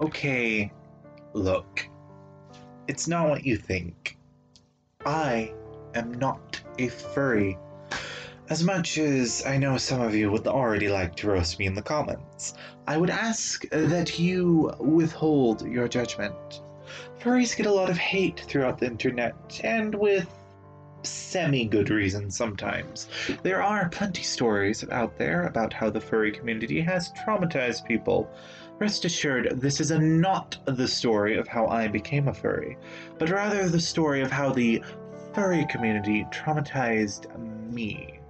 Okay, look. It's not what you think. I am not a furry. As much as I know some of you would already like to roast me in the comments, I would ask that you withhold your judgment. Furries get a lot of hate throughout the internet, and with semi-good reason sometimes. There are plenty stories out there about how the furry community has traumatized people. Rest assured, this is not the story of how I became a furry, but rather the story of how the furry community traumatized me.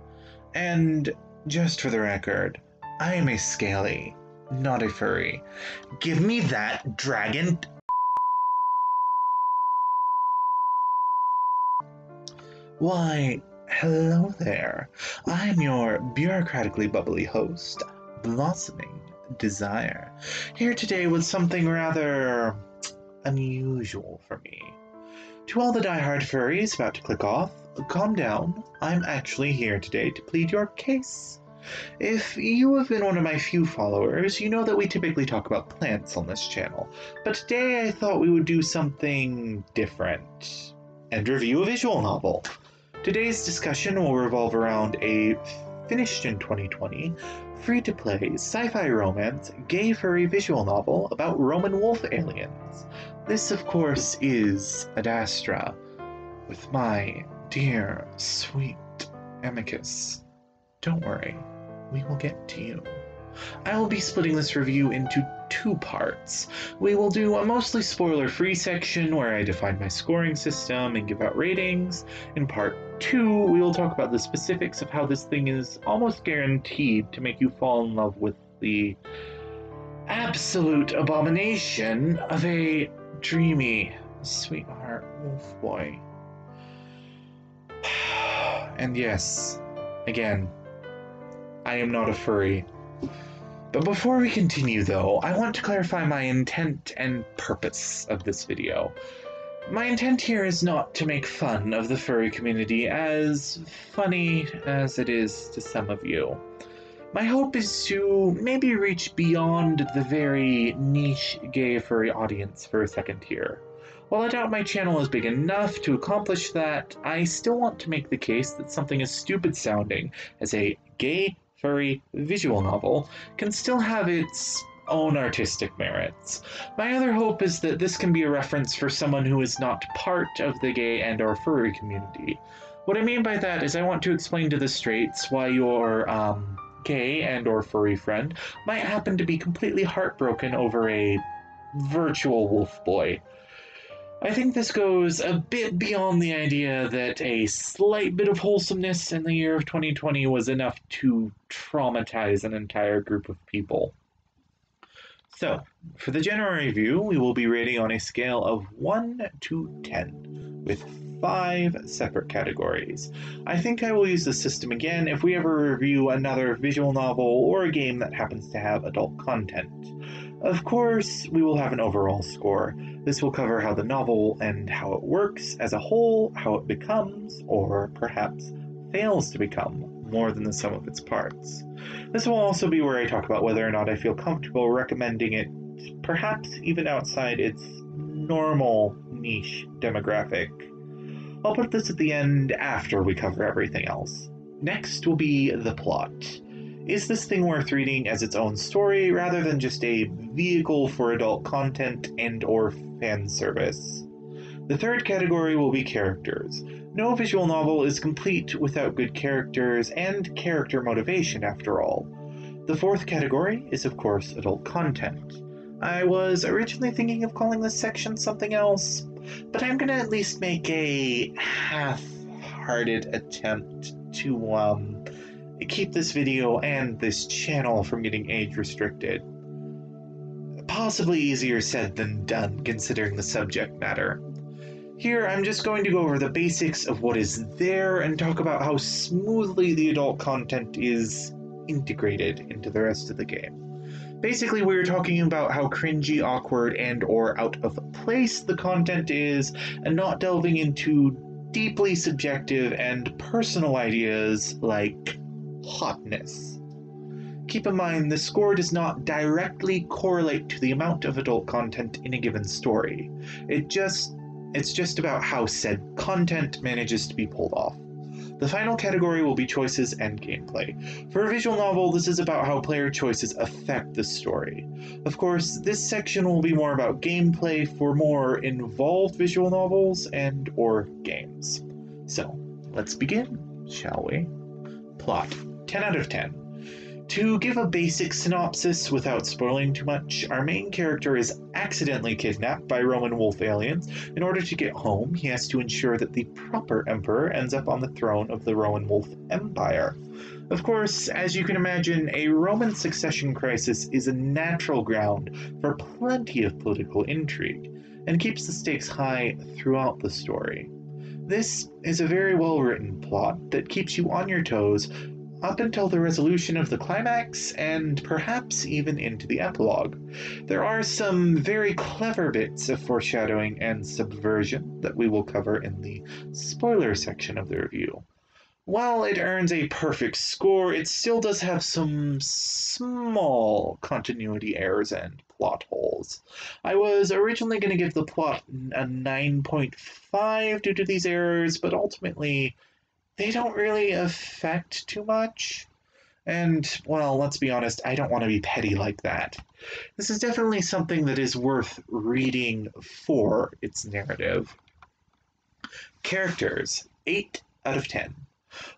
And just for the record, I am a scaly, not a furry. Give me that dragon. Why, hello there. I'm your bureaucratically bubbly host, Blossoming Desire, here today with something rather unusual for me. To all the diehard furries about to click off, calm down. I'm actually here today to plead your case. If you have been one of my few followers, you know that we typically talk about plants on this channel, but today I thought we would do something different and review a visual novel. Today's discussion will revolve around a finished in 2020, free-to-play, sci-fi romance, gay furry visual novel about Roman wolf aliens. This, of course, is Adastra, with my dear, sweet Amicus. Don't worry, we will get to you. I will be splitting this review into two parts. We will do a mostly spoiler-free section where I define my scoring system and give out ratings. In part two, we will talk about the specifics of how this thing is almost guaranteed to make you fall in love with the absolute abomination of a dreamy sweetheart wolf boy. And yes, again, I am not a furry. But before we continue, though, I want to clarify my intent and purpose of this video. My intent here is not to make fun of the furry community, as funny as it is to some of you. My hope is to maybe reach beyond the very niche gay furry audience for a second here. While I doubt my channel is big enough to accomplish that, I still want to make the case that something as stupid-sounding as a gay furry visual novel can still have its own artistic merits. My other hope is that this can be a reference for someone who is not part of the gay and or furry community. What I mean by that is I want to explain to the straights why your gay and or furry friend might happen to be completely heartbroken over a virtual wolf boy. I think this goes a bit beyond the idea that a slight bit of wholesomeness in the year of 2020 was enough to traumatize an entire group of people. So, for the general review, we will be rating on a scale of 1 to 10, with 5 separate categories. I think I will use this system again if we ever review another visual novel or a game that happens to have adult content. Of course, we will have an overall score. This will cover how the novel and how it works as a whole, how it becomes, or perhaps fails to become, more than the sum of its parts. This will also be where I talk about whether or not I feel comfortable recommending it, perhaps even outside its normal niche demographic. I'll put this at the end after we cover everything else. Next will be the plot. Is this thing worth reading as its own story, rather than just a vehicle for adult content and or fan service? The third category will be characters. No visual novel is complete without good characters and character motivation, after all. The fourth category is, of course, adult content. I was originally thinking of calling this section something else, but I'm gonna at least make a half-hearted attempt to, keep this video and this channel from getting age-restricted. Possibly easier said than done, considering the subject matter. Here, I'm just going to go over the basics of what is there and talk about how smoothly the adult content is integrated into the rest of the game. Basically, we were talking about how cringy, awkward, and or out of place the content is, and not delving into deeply subjective and personal ideas like hotness. Keep in mind, the score does not directly correlate to the amount of adult content in a given story. It's just about how said content manages to be pulled off. The final category will be choices and gameplay. For a visual novel, this is about how player choices affect the story. Of course, this section will be more about gameplay for more involved visual novels and/or games. So, let's begin, shall we? Plot. 10 out of 10. To give a basic synopsis without spoiling too much, our main character is accidentally kidnapped by Roman wolf aliens. In order to get home, he has to ensure that the proper emperor ends up on the throne of the Roman wolf empire. Of course, as you can imagine, a Roman succession crisis is a natural ground for plenty of political intrigue, and keeps the stakes high throughout the story. This is a very well-written plot that keeps you on your toes up until the resolution of the climax, and perhaps even into the epilogue. There are some very clever bits of foreshadowing and subversion that we will cover in the spoiler section of the review. While it earns a perfect score, it still does have some small continuity errors and plot holes. I was originally going to give the plot a 9.5 due to these errors, but ultimately they don't really affect too much. And, well, let's be honest, I don't want to be petty like that. This is definitely something that is worth reading for its narrative. Characters, 8 out of 10.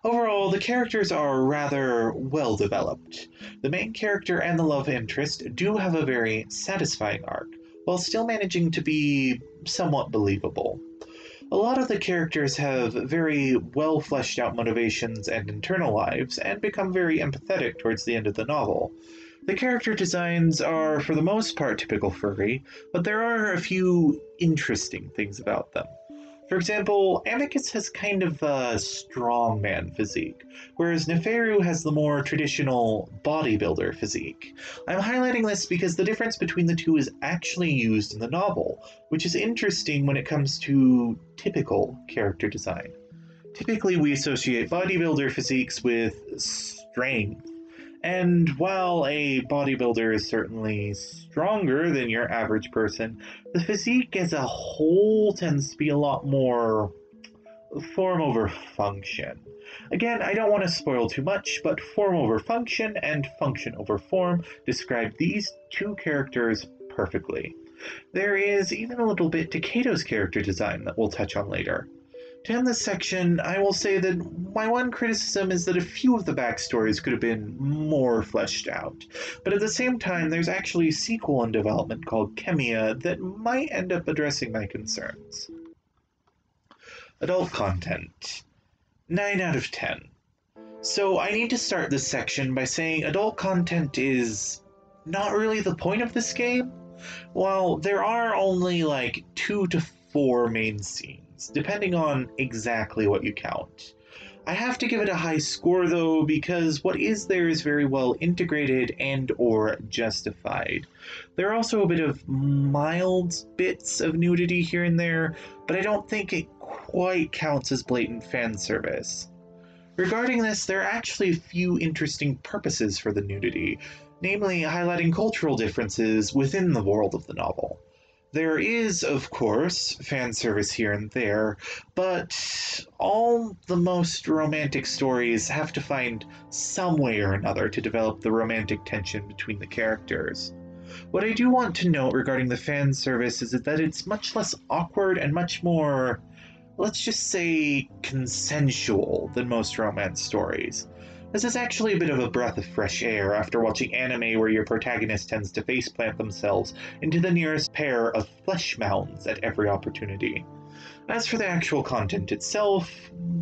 Overall, the characters are rather well developed. The main character and the love interest do have a very satisfying arc, while still managing to be somewhat believable. A lot of the characters have very well fleshed out motivations and internal lives, and become very empathetic towards the end of the novel. The character designs are, for the most part, typical furry, but there are a few interesting things about them. For example, Amicus has kind of a strongman physique, whereas Neferu has the more traditional bodybuilder physique. I'm highlighting this because the difference between the two is actually used in the novel, which is interesting when it comes to typical character design. Typically, we associate bodybuilder physiques with strength, and while a bodybuilder is certainly stronger than your average person, the physique as a whole tends to be a lot more form over function. Again, I don't want to spoil too much, but form over function and function over form describe these two characters perfectly. There is even a little bit to Kato's character design that we'll touch on later. To end this section, I will say that my one criticism is that a few of the backstories could have been more fleshed out, but at the same time there's actually a sequel in development called Kemiya that might end up addressing my concerns. Adult content. 9 out of 10. So I need to start this section by saying adult content is not really the point of this game. While there are only like 2 to 4 main scenes, depending on exactly what you count. I have to give it a high score though, because what is there is very well integrated and or justified. There are also a bit of mild bits of nudity here and there, but I don't think it quite counts as blatant fan service. Regarding this, there are actually a few interesting purposes for the nudity, namely highlighting cultural differences within the world of the novel. There is, of course, fan service here and there, but all the most romantic stories have to find some way or another to develop the romantic tension between the characters. What I do want to note regarding the fan service is that it's much less awkward and much more, let's just say, consensual than most romance stories. This is actually a bit of a breath of fresh air after watching anime where your protagonist tends to faceplant themselves into the nearest pair of flesh mounds at every opportunity. As for the actual content itself,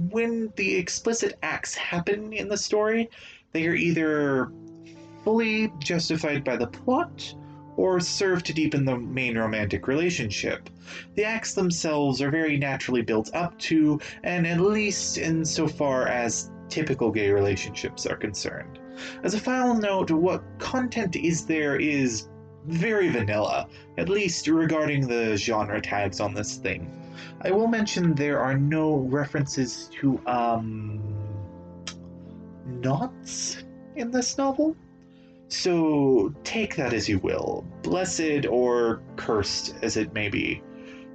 when the explicit acts happen in the story, they are either fully justified by the plot or serve to deepen the main romantic relationship. The acts themselves are very naturally built up to, and at least insofar as typical gay relationships are concerned. As a final note, what content is there is very vanilla, at least regarding the genre tags on this thing. I will mention there are no references to, knots in this novel. So take that as you will, blessed or cursed as it may be.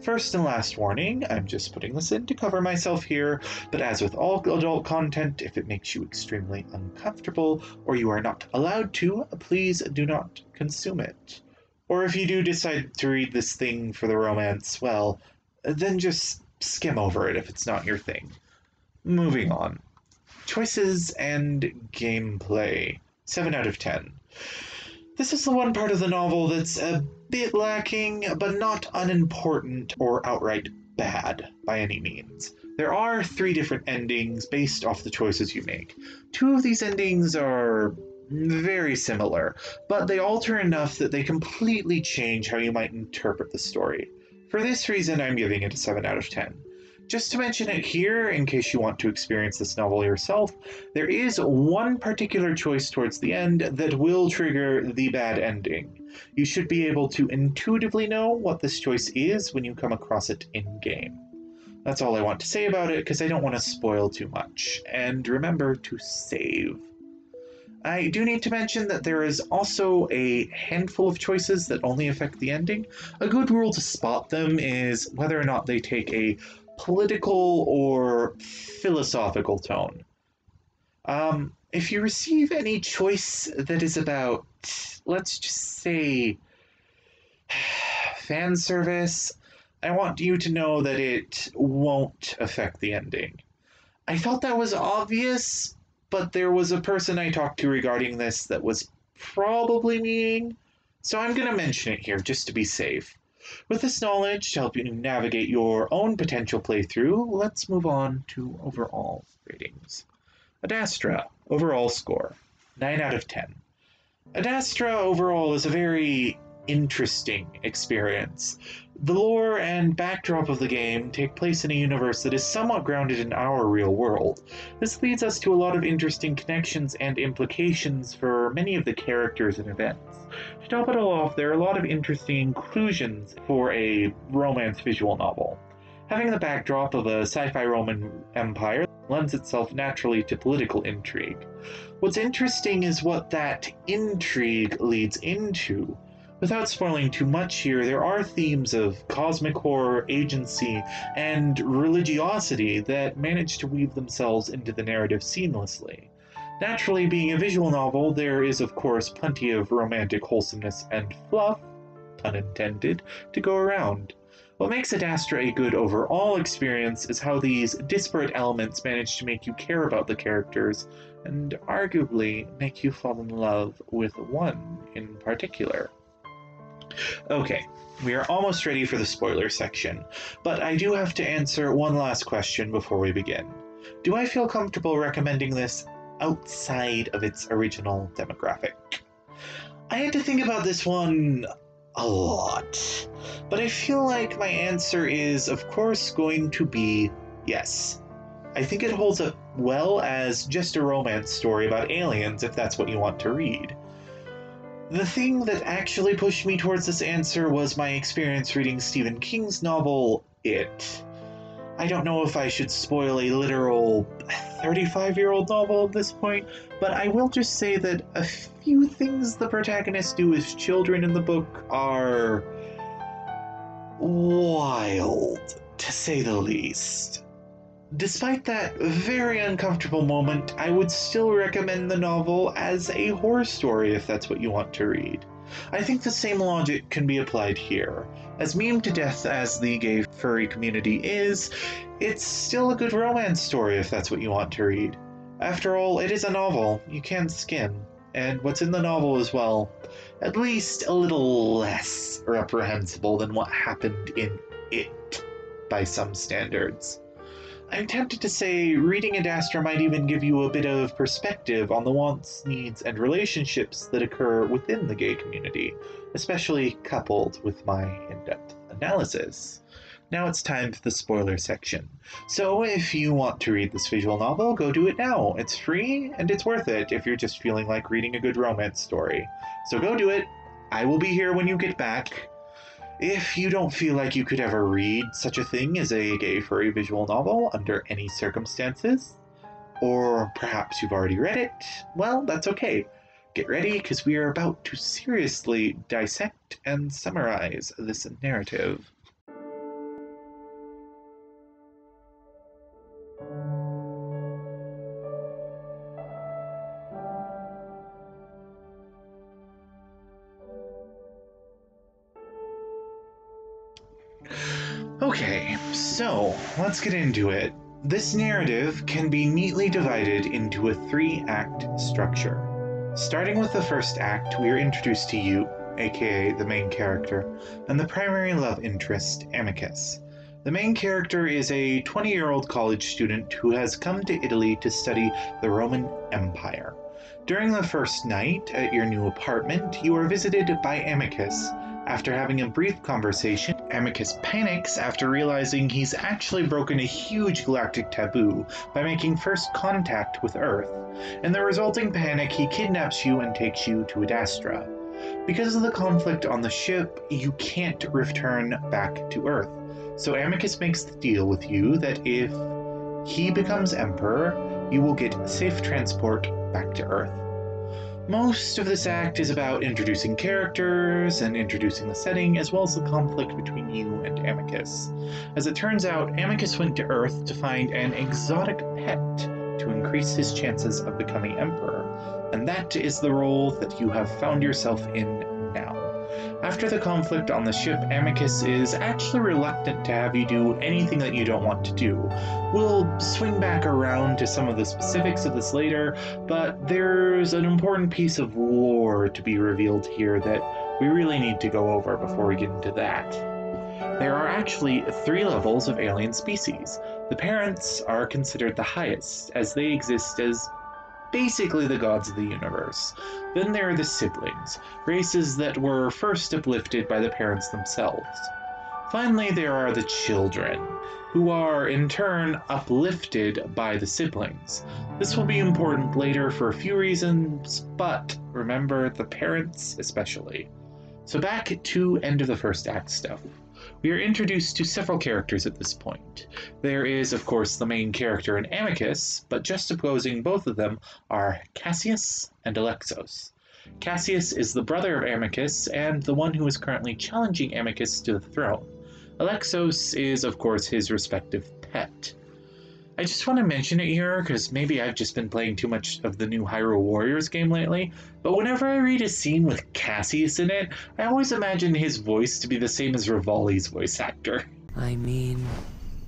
First and last warning, I'm just putting this in to cover myself here, but as with all adult content, if it makes you extremely uncomfortable or you are not allowed to, please do not consume it. Or if you do decide to read this thing for the romance, well, then just skim over it if it's not your thing. Moving on. Choices and gameplay. 7 out of 10. This is the one part of the novel that's a bit lacking, but not unimportant or outright bad by any means. There are 3 different endings based off the choices you make. 2 of these endings are very similar, but they alter enough that they completely change how you might interpret the story. For this reason, I'm giving it a 7 out of 10. Just to mention it here, in case you want to experience this novel yourself, there is one particular choice towards the end that will trigger the bad ending. You should be able to intuitively know what this choice is when you come across it in-game. That's all I want to say about it, because I don't want to spoil too much. And remember to save. I do need to mention that there is also a handful of choices that only affect the ending. A good rule to spot them is whether or not they take a political or philosophical tone. If you receive any choice that is about, let's just say, fan service, I want you to know that it won't affect the ending. I thought that was obvious, but there was a person I talked to regarding this that was probably meaning, so I'm going to mention it here just to be safe. With this knowledge to help you navigate your own potential playthrough, let's move on to overall ratings. Adastra, overall score, 9 out of 10. Adastra overall is a very interesting experience. The lore and backdrop of the game take place in a universe that is somewhat grounded in our real world. This leads us to a lot of interesting connections and implications for many of the characters and events. To top it all off, there are a lot of interesting inclusions for a romance visual novel. Having the backdrop of a sci-fi Roman Empire lends itself naturally to political intrigue. What's interesting is what that intrigue leads into. Without spoiling too much here, there are themes of cosmic horror, agency, and religiosity that manage to weave themselves into the narrative seamlessly. Naturally, being a visual novel, there is of course plenty of romantic wholesomeness and fluff, pun intended, to go around. What makes Adastra a good overall experience is how these disparate elements manage to make you care about the characters, and arguably make you fall in love with one in particular. Okay, we are almost ready for the spoiler section, but I do have to answer one last question before we begin. Do I feel comfortable recommending this outside of its original demographic? I had to think about this one a lot, but I feel like my answer is, of course, going to be yes. I think it holds up well as just a romance story about aliens, if that's what you want to read. The thing that actually pushed me towards this answer was my experience reading Stephen King's novel, It. I don't know if I should spoil a literal 35-year-old novel at this point, but I will just say that a few things the protagonists do as children in the book are wild, to say the least. Despite that very uncomfortable moment, I would still recommend the novel as a horror story if that's what you want to read. I think the same logic can be applied here. As meme to death as the gay furry community is, it's still a good romance story if that's what you want to read. After all, it is a novel. You can skim. And what's in the novel is, well, at least a little less reprehensible than what happened in It, by some standards. I'm tempted to say reading Adastra might even give you a bit of perspective on the wants, needs, and relationships that occur within the gay community, especially coupled with my in-depth analysis. Now it's time for the spoiler section. So if you want to read this visual novel, go do it now. It's free, and it's worth it if you're just feeling like reading a good romance story. So go do it. I will be here when you get back. If you don't feel like you could ever read such a thing as a gay furry visual novel under any circumstances, or perhaps you've already read it, well, that's okay. Get ready, because we are about to seriously dissect and summarize this narrative. Okay, so let's get into it. This narrative can be neatly divided into a three-act structure. Starting with the first act, we are introduced to you, aka the main character, and the primary love interest, Amicus. The main character is a 20-year-old college student who has come to Italy to study the Roman Empire. During the first night at your new apartment, you are visited by Amicus. After having a brief conversation, Amicus panics after realizing he's actually broken a huge galactic taboo by making first contact with Earth. In the resulting panic, he kidnaps you and takes you to Adastra. Because of the conflict on the ship, you can't return back to Earth. So Amicus makes the deal with you that if he becomes Emperor, you will get safe transport back to Earth. Most of this act is about introducing characters and introducing the setting, as well as the conflict between you and Amicus. As it turns out, Amicus went to Earth to find an exotic pet to increase his chances of becoming Emperor, and that is the role that you have found yourself in now. After the conflict on the ship, Amicus is actually reluctant to have you do anything that you don't want to do. We'll swing back around to some of the specifics of this later, but there's an important piece of lore to be revealed here that we really need to go over before we get into that. There are actually three levels of alien species. The parents are considered the highest, as they exist as basically the gods of the universe. Then there are the siblings, races that were first uplifted by the parents themselves. Finally, there are the children, who are in turn uplifted by the siblings. This will be important later for a few reasons, but remember the parents especially. So back to end of the first act stuff. We are introduced to several characters at this point. There is, of course, the main character in Amicus, but just opposing both of them are Cassius and Alexios. Cassius is the brother of Amicus and the one who is currently challenging Amicus to the throne. Alexios is, of course, his respective pet. I just want to mention it here because maybe I've just been playing too much of the new Hyrule Warriors game lately, but whenever I read a scene with Cassius in it, I always imagine his voice to be the same as Rivali's voice actor. I mean,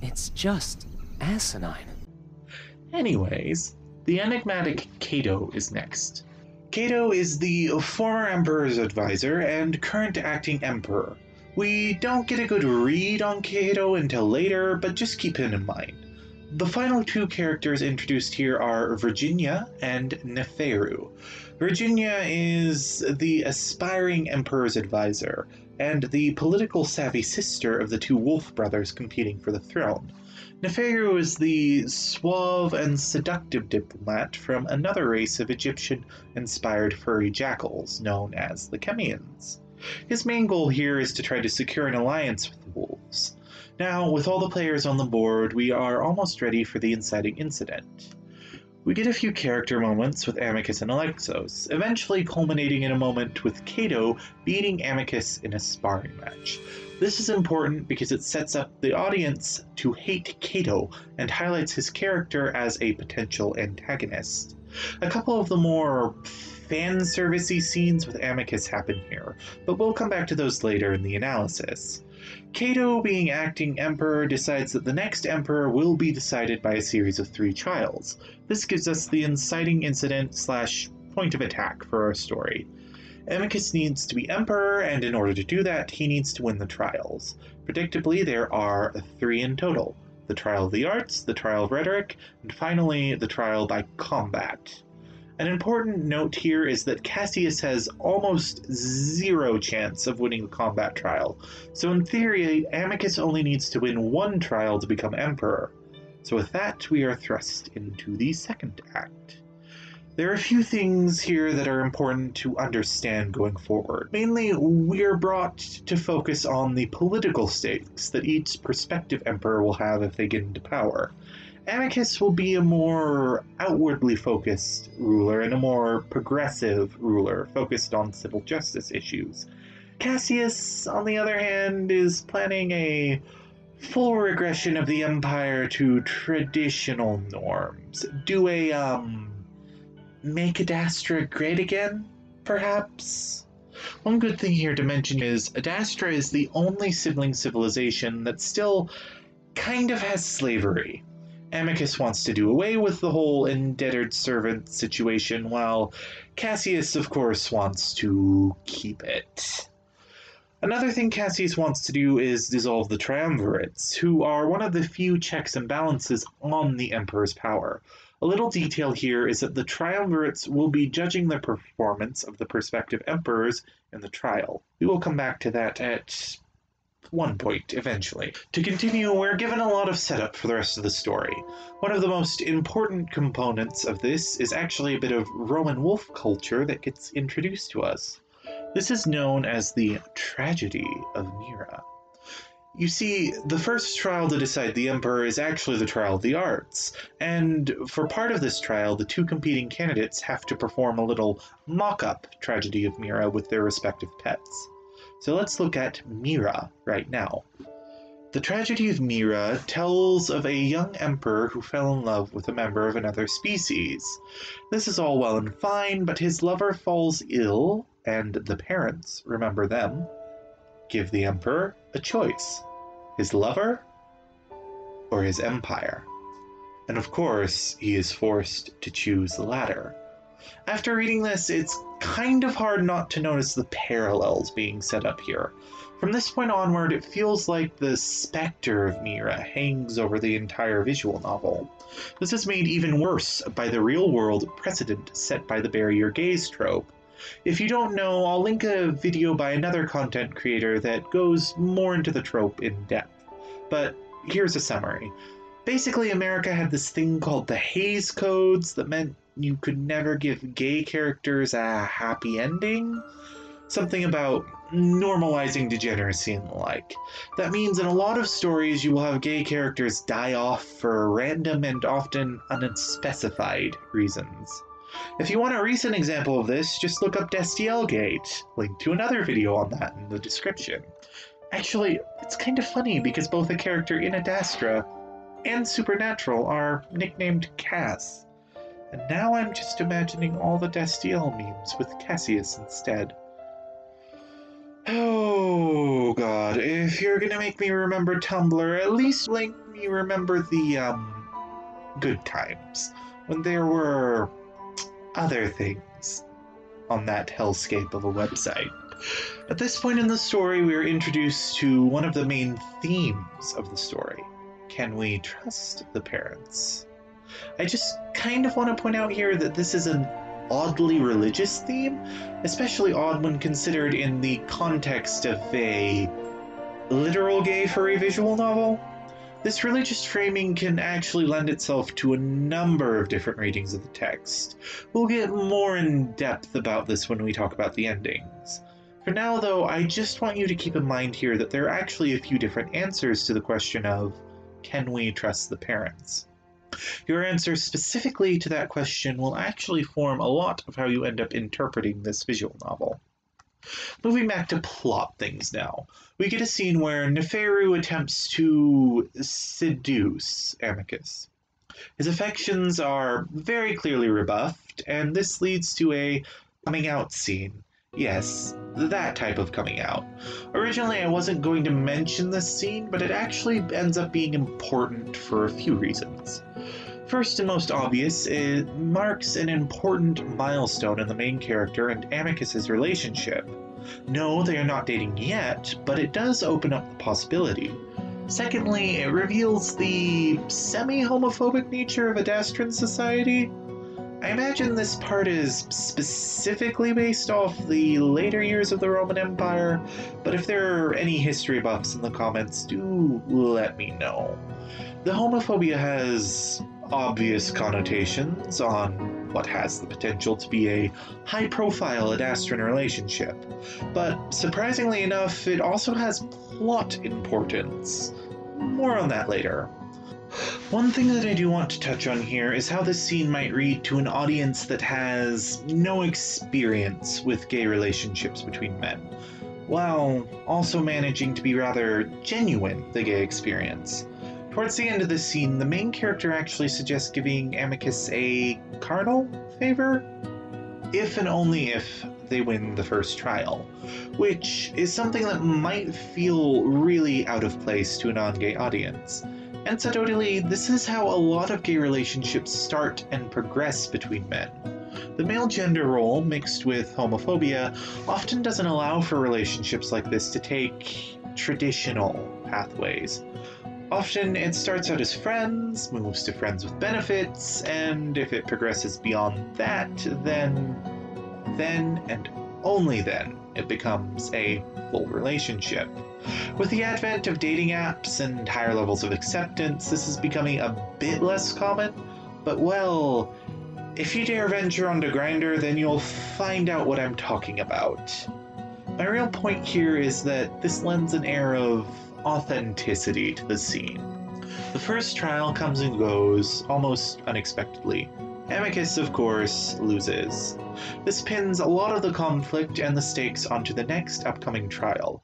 it's just asinine. Anyways, the enigmatic Kato is next. Kato is the former Emperor's advisor and current acting Emperor. We don't get a good read on Kato until later, but just keep him in mind. The final two characters introduced here are Virginia and Neferu. Virginia is the aspiring Emperor's advisor, and the political savvy sister of the two wolf brothers competing for the throne. Neferu is the suave and seductive diplomat from another race of Egyptian-inspired furry jackals known as the Kemians. His main goal here is to try to secure an alliance with the wolves. Now, with all the players on the board, we are almost ready for the inciting incident. We get a few character moments with Amicus and Alexios, eventually culminating in a moment with Kato beating Amicus in a sparring match. This is important because it sets up the audience to hate Kato and highlights his character as a potential antagonist. A couple of the more fan-servicey scenes with Amicus happen here, but we'll come back to those later in the analysis. Kato, being acting emperor, decides that the next emperor will be decided by a series of three trials. This gives us the inciting incident / point of attack for our story. Amicus needs to be emperor, and in order to do that, he needs to win the trials. Predictably, there are three in total: the trial of the arts, the trial of rhetoric, and finally the trial by combat. An important note here is that Cassius has almost zero chance of winning the combat trial, so in theory, Amicus only needs to win one trial to become emperor. So with that, we are thrust into the second act. There are a few things here that are important to understand going forward. Mainly, we're brought to focus on the political stakes that each prospective emperor will have if they get into power. Amicus will be a more outwardly focused ruler and a more progressive ruler, focused on civil justice issues. Cassius, on the other hand, is planning a full regression of the Empire to traditional norms. Do a, make Adastra great again, perhaps? One good thing here to mention is Adastra is the only sibling civilization that still kind of has slavery. Amicus wants to do away with the whole indebted servant situation, while Cassius, of course, wants to keep it. Another thing Cassius wants to do is dissolve the triumvirates, who are one of the few checks and balances on the Emperor's power. A little detail here is that the triumvirates will be judging the performance of the prospective emperors in the trial. We will come back to that at one point, eventually. To continue, we're given a lot of setup for the rest of the story. One of the most important components of this is actually a bit of Roman wolf culture that gets introduced to us. This is known as the tragedy of Mira. You see, the first trial to decide the Emperor is actually the Trial of the Arts, and for part of this trial, the two competing candidates have to perform a little mock-up tragedy of Mira with their respective pets. So let's look at Mira right now. The tragedy of Mira tells of a young emperor who fell in love with a member of another species. This is all well and fine, but his lover falls ill, and the parents, remember them, give the emperor a choice. His lover or his empire. And of course, he is forced to choose the latter. After reading this, it's kind of hard not to notice the parallels being set up here. From this point onward, it feels like the specter of Mira hangs over the entire visual novel. This is made even worse by the real-world precedent set by the Barrier Gaze trope. If you don't know, I'll link a video by another content creator that goes more into the trope in depth, but here's a summary. Basically, America had this thing called the Hays Codes that meant you could never give gay characters a happy ending. Something about normalizing degeneracy and the like. That means in a lot of stories you will have gay characters die off for random and often unspecified reasons. If you want a recent example of this, just look up Destielgate. Link to another video on that in the description. Actually, it's kind of funny because both the character in Adastra and Supernatural are nicknamed Cass. And now I'm just imagining all the Destiel memes with Cassius instead. Oh god, if you're gonna make me remember Tumblr, at least make me remember the, good times. When there were other things on that hellscape of a website. At this point in the story, we are introduced to one of the main themes of the story. Can we trust the parents? I just kind of want to point out here that this is an oddly religious theme, especially odd when considered in the context of a literal gay furry visual novel. This religious framing can actually lend itself to a number of different readings of the text. We'll get more in depth about this when we talk about the endings. For now, though, I just want you to keep in mind here that there are actually a few different answers to the question of, can we trust the parents? Your answer specifically to that question will actually form a lot of how you end up interpreting this visual novel. Moving back to plot things now, we get a scene where Neferu attempts to seduce Amicus. His affections are very clearly rebuffed, and this leads to a coming out scene. Yes, that type of coming out. Originally, I wasn't going to mention this scene, but it actually ends up being important for a few reasons. First and most obvious, it marks an important milestone in the main character and Amicus's relationship. No, they are not dating yet, but it does open up the possibility. Secondly, it reveals the semi-homophobic nature of Adastran society. I imagine this part is specifically based off the later years of the Roman Empire, but if there are any history buffs in the comments, do let me know. The homophobia has obvious connotations on what has the potential to be a high-profile Adastran relationship, but surprisingly enough, it also has plot importance. More on that later. One thing that I do want to touch on here is how this scene might read to an audience that has no experience with gay relationships between men, while also managing to be rather genuine the gay experience. Towards the end of this scene, the main character actually suggests giving Amicus a carnal favor, if and only if they win the first trial, which is something that might feel really out of place to a non-gay audience. And anecdotally, this is how a lot of gay relationships start and progress between men. The male gender role, mixed with homophobia, often doesn't allow for relationships like this to take traditional pathways. Often it starts out as friends, moves to friends with benefits, and if it progresses beyond that, then and only then, it becomes a full relationship. With the advent of dating apps and higher levels of acceptance, this is becoming a bit less common, but well, if you dare venture onto Grindr, then you'll find out what I'm talking about. My real point here is that this lends an air of authenticity to the scene. The first trial comes and goes, almost unexpectedly. Amicus, of course, loses. This pins a lot of the conflict and the stakes onto the next upcoming trial.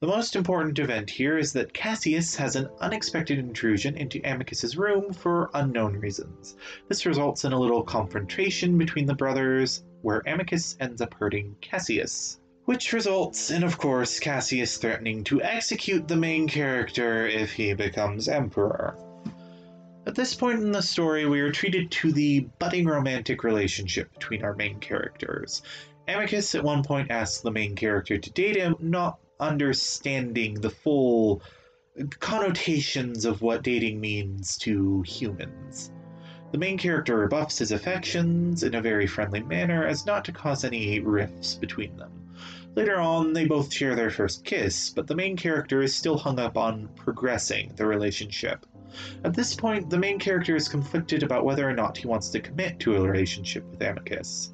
The most important event here is that Cassius has an unexpected intrusion into Amicus's room for unknown reasons. This results in a little confrontation between the brothers, where Amicus ends up hurting Cassius, which results in, of course, Cassius threatening to execute the main character if he becomes emperor. At this point in the story, we are treated to the budding romantic relationship between our main characters. Amicus at one point asks the main character to date him, not understanding the full connotations of what dating means to humans. The main character rebuffs his affections in a very friendly manner as not to cause any rifts between them. Later on, they both share their first kiss, but the main character is still hung up on progressing the relationship. At this point, the main character is conflicted about whether or not he wants to commit to a relationship with Amicus.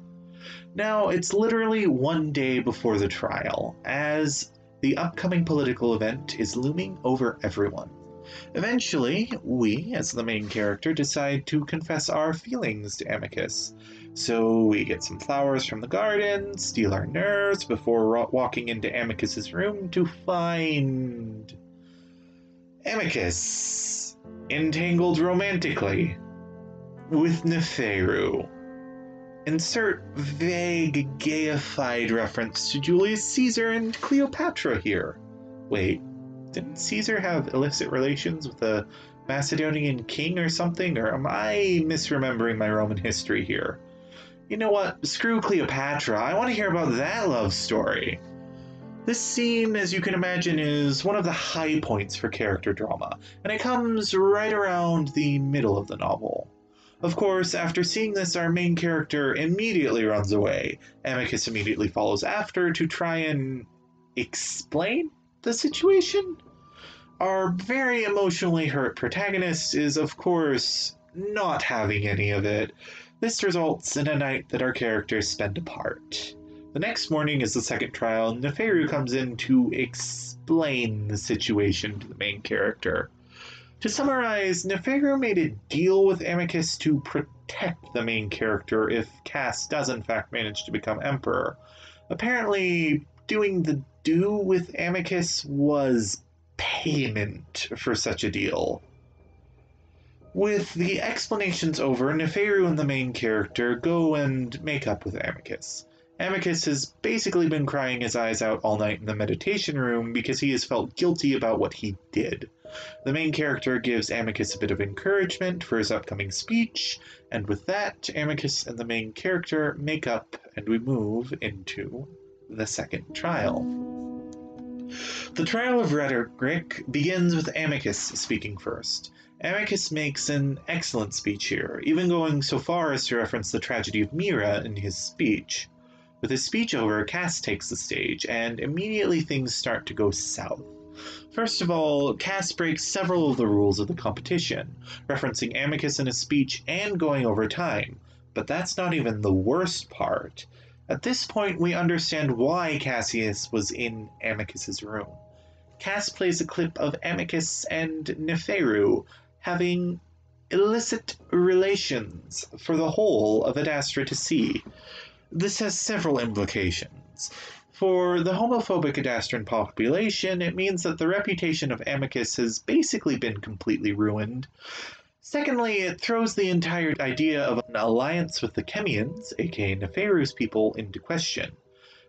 Now, it's literally one day before the trial, as the upcoming political event is looming over everyone. Eventually, we, as the main character, decide to confess our feelings to Amicus. So we get some flowers from the garden, steal our nerves before walking into Amicus's room to find Amicus entangled romantically with Neferu. Insert vague gayified reference to Julius Caesar and Cleopatra here. Wait, didn't Caesar have illicit relations with a Macedonian king or something? Or am I misremembering my Roman history here? You know what? Screw Cleopatra. I want to hear about that love story. This scene, as you can imagine, is one of the high points for character drama, and it comes right around the middle of the novel. Of course, after seeing this, our main character immediately runs away. Amicus immediately follows after to try and explain the situation. Our very emotionally hurt protagonist is, of course, not having any of it. This results in a night that our characters spend apart. The next morning is the second trial, and Neferu comes in to explain the situation to the main character. To summarize, Neferu made a deal with Amicus to protect the main character if Cass does in fact manage to become emperor. Apparently, doing the do with Amicus was payment for such a deal. With the explanations over, Neferu and the main character go and make up with Amicus. Amicus has basically been crying his eyes out all night in the meditation room because he has felt guilty about what he did. The main character gives Amicus a bit of encouragement for his upcoming speech, and with that, Amicus and the main character make up, and we move into the second trial. The trial of rhetoric begins with Amicus speaking first. Amicus makes an excellent speech here, even going so far as to reference the tragedy of Mira in his speech. With his speech over, Cass takes the stage, and immediately things start to go south. First of all, Cass breaks several of the rules of the competition, referencing Amicus in his speech and going over time. But that's not even the worst part. At this point, we understand why Cassius was in Amicus's room. Cass plays a clip of Amicus and Neferu having illicit relations for the whole of Adastra to see. This has several implications. For the homophobic Adastran population, it means that the reputation of Amicus has basically been completely ruined. Secondly, it throws the entire idea of an alliance with the Kemians, aka Neferu's people, into question.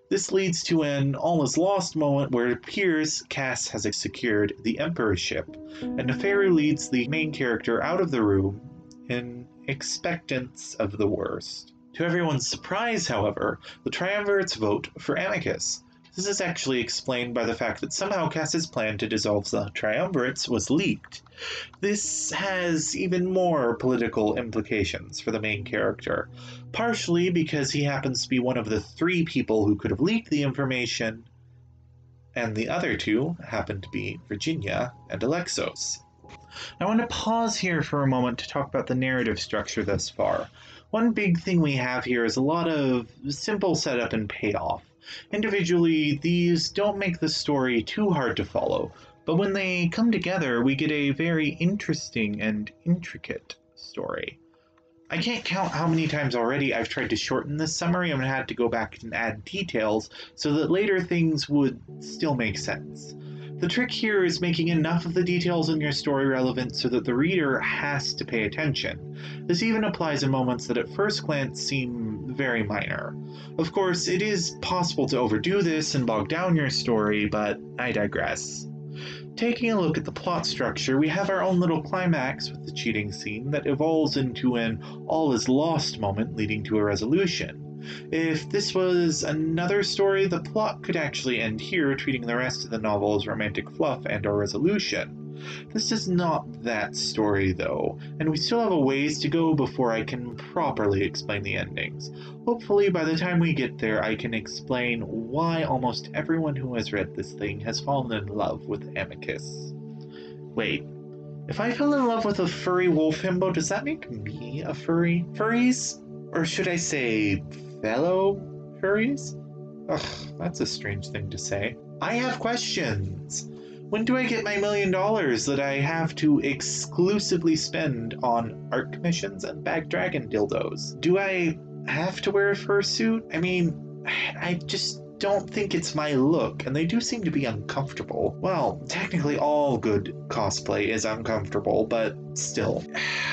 This leads to an almost lost moment where it appears Cass has secured the emperorship, and Neferu leads the main character out of the room in expectance of the worst. To everyone's surprise, however, the triumvirates vote for Amicus. This is actually explained by the fact that somehow Cass's plan to dissolve the triumvirates was leaked. This has even more political implications for the main character, partially because he happens to be one of the three people who could have leaked the information, and the other two happen to be Virginia and Alexios. I want to pause here for a moment to talk about the narrative structure thus far. One big thing we have here is a lot of simple setup and payoff. Individually, these don't make the story too hard to follow, but when they come together, we get a very interesting and intricate story. I can't count how many times already I've tried to shorten this summary and had to go back and add details so that later things would still make sense. The trick here is making enough of the details in your story relevant so that the reader has to pay attention. This even applies in moments that at first glance seem very minor. Of course, it is possible to overdo this and bog down your story, but I digress. Taking a look at the plot structure, we have our own little climax with the cheating scene that evolves into an all-is-lost moment leading to a resolution. If this was another story, the plot could actually end here, treating the rest of the novel as romantic fluff and or resolution. This is not that story, though, and we still have a ways to go before I can properly explain the endings. Hopefully, by the time we get there, I can explain why almost everyone who has read this thing has fallen in love with Amicus. Wait. If I fell in love with a furry wolf himbo, does that make me a furry? Furries? Or should I say... fellow furries? Ugh, that's a strange thing to say. I have questions. When do I get my $1 million that I have to exclusively spend on art commissions and bag dragon dildos? Do I have to wear a fursuit? I mean, I just don't think it's my look, and they do seem to be uncomfortable. Well, technically all good cosplay is uncomfortable, but still.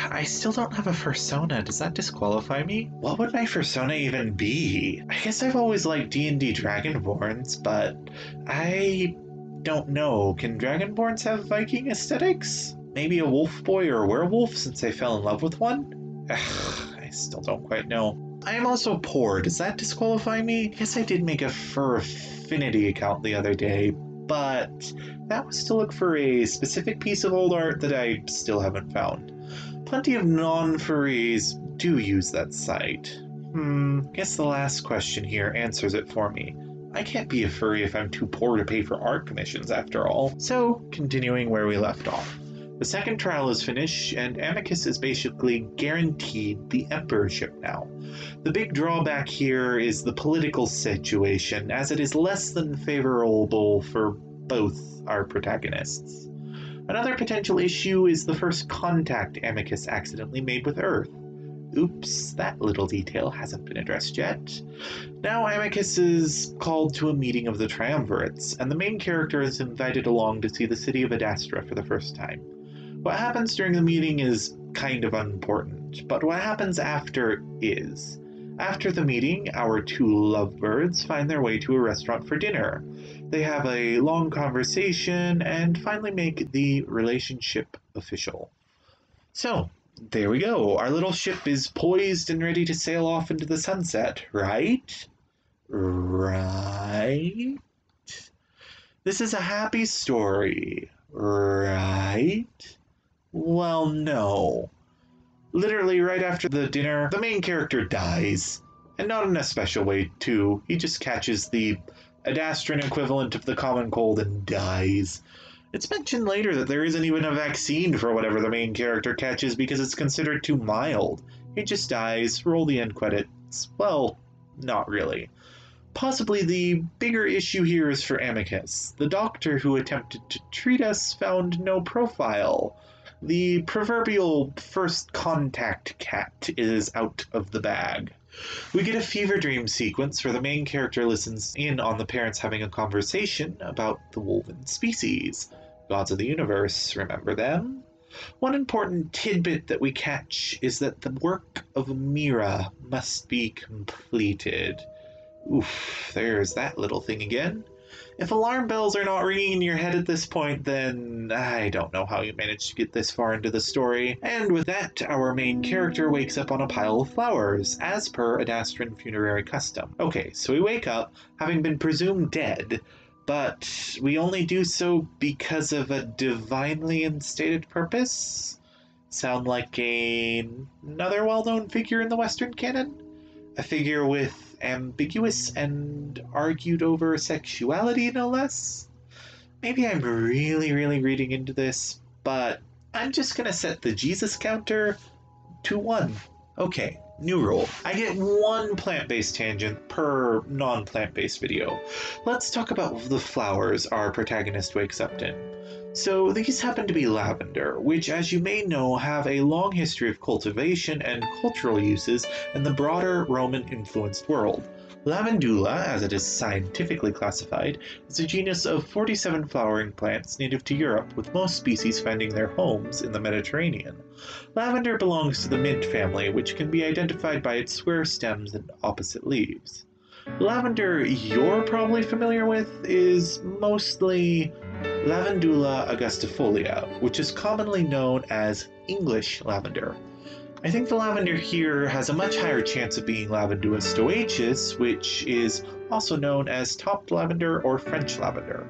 I still don't have a fursona. Does that disqualify me? What would my fursona even be? I guess I've always liked D&D Dragonborns, but I don't know. Can Dragonborns have Viking aesthetics? Maybe a wolf boy or a werewolf since I fell in love with one? Ugh, I still don't quite know. I am also poor. Does that disqualify me? I guess I did make a fur affinity account the other day, but that was to look for a specific piece of old art that I still haven't found. Plenty of non-furries do use that site. Guess the last question here answers it for me. I can't be a furry if I'm too poor to pay for art commissions after all. So, continuing where we left off. The second trial is finished, and Amicus is basically guaranteed the emperorship now. The big drawback here is the political situation, as it is less than favorable for both our protagonists. Another potential issue is the first contact Amicus accidentally made with Earth. Oops, that little detail hasn't been addressed yet. Now Amicus is called to a meeting of the Triumvirates, and the main character is invited along to see the city of Adastra for the first time. What happens during the meeting is kind of unimportant, but what happens after is. After the meeting, our two lovebirds find their way to a restaurant for dinner. They have a long conversation and finally make the relationship official. So, there we go. Our little ship is poised and ready to sail off into the sunset, right? Right? This is a happy story, right? Well, no. Literally right after the dinner, the main character dies. And not in a special way, too. He just catches the Adastran equivalent of the common cold and dies. It's mentioned later that there isn't even a vaccine for whatever the main character catches because it's considered too mild. He just dies, roll the end credits. Well, not really. Possibly the bigger issue here is for Amicus. The doctor who attempted to treat us found no profile. The proverbial first contact cat is out of the bag. We get a fever dream sequence where the main character listens in on the parents having a conversation about the woven species. Gods of the universe, remember them? One important tidbit that we catch is that the work of Mira must be completed. Oof, there's that little thing again. If alarm bells are not ringing in your head at this point, then I don't know how you managed to get this far into the story. And with that, our main character wakes up on a pile of flowers, as per Adastran funerary custom. Okay, so we wake up, having been presumed dead, but we only do so because of a divinely instated purpose? Sound like another well-known figure in the Western canon? A figure with ambiguous and argued over sexuality, no less? Maybe I'm really reading into this, but I'm just gonna set the Jesus counter to 1. Okay, new rule. I get one plant-based tangent per non-plant-based video. Let's talk about the flowers our protagonist wakes up in. So these happen to be lavender, which, as you may know, have a long history of cultivation and cultural uses in the broader Roman-influenced world. Lavandula, as it is scientifically classified, is a genus of 47 flowering plants native to Europe, with most species finding their homes in the Mediterranean. Lavender belongs to the mint family, which can be identified by its square stems and opposite leaves. Lavender you're probably familiar with is mostly Lavandula angustifolia, which is commonly known as English lavender. I think the lavender here has a much higher chance of being Lavandula stoechas, which is also known as topped lavender or French lavender.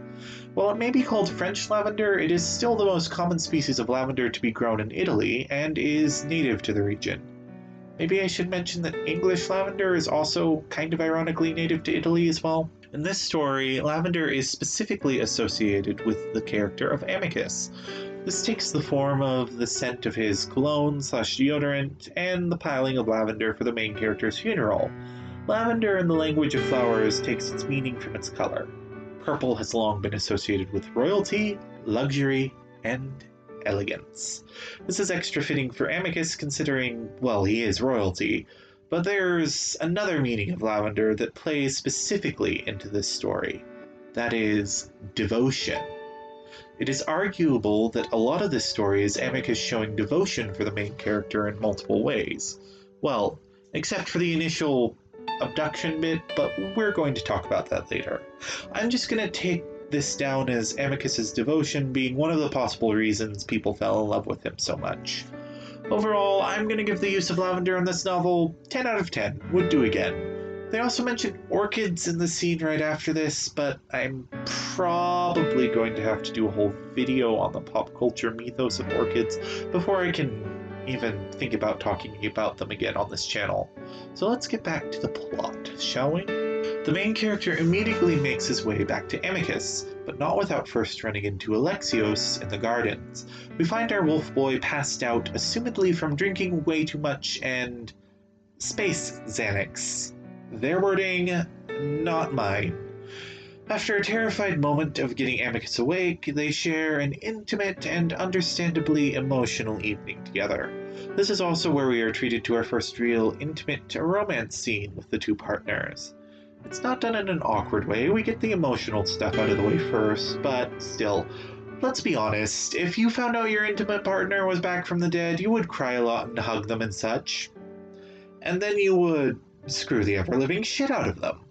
While it may be called French lavender, it is still the most common species of lavender to be grown in Italy and is native to the region. Maybe I should mention that English lavender is also kind of ironically native to Italy as well. In this story, lavender is specifically associated with the character of Amicus. This takes the form of the scent of his cologne/deodorant and the piling of lavender for the main character's funeral. Lavender in the language of flowers takes its meaning from its color. Purple has long been associated with royalty, luxury, and elegance. This is extra fitting for Amicus considering, well, he is royalty. But there's another meaning of lavender that plays specifically into this story. That is devotion. It is arguable that a lot of this story is Amicus showing devotion for the main character in multiple ways. Well, except for the initial abduction bit, but we're going to talk about that later. I'm just going to take this down as Amicus's devotion being one of the possible reasons people fell in love with him so much. Overall, I'm going to give the use of lavender in this novel 10 out of 10. Would do again. They also mention orchids in the scene right after this, but I'm probably going to have to do a whole video on the pop culture mythos of orchids before I can even think about talking about them again on this channel. So let's get back to the plot, shall we? The main character immediately makes his way back to Amicus, but not without first running into Alexios in the gardens. We find our wolf boy passed out, assumedly from drinking way too much and space Xanax. Their wording, not mine. After a terrified moment of getting Amicus awake, they share an intimate and understandably emotional evening together. This is also where we are treated to our first real intimate romance scene with the two partners. It's not done in an awkward way, we get the emotional stuff out of the way first, but still, let's be honest, if you found out your intimate partner was back from the dead, you would cry a lot and hug them and such. And then you would screw the ever-living shit out of them.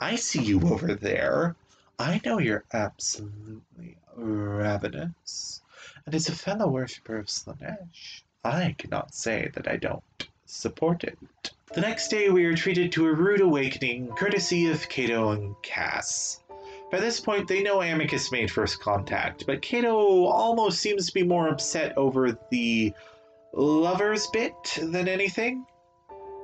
I see you over there. I know you're absolutely ravenous. And as a fellow worshipper of Slaanesh, I cannot say that I don't support it. The next day, we are treated to a rude awakening, courtesy of Kato and Cass. By this point, they know Amicus made first contact, but Kato almost seems to be more upset over the lovers bit than anything.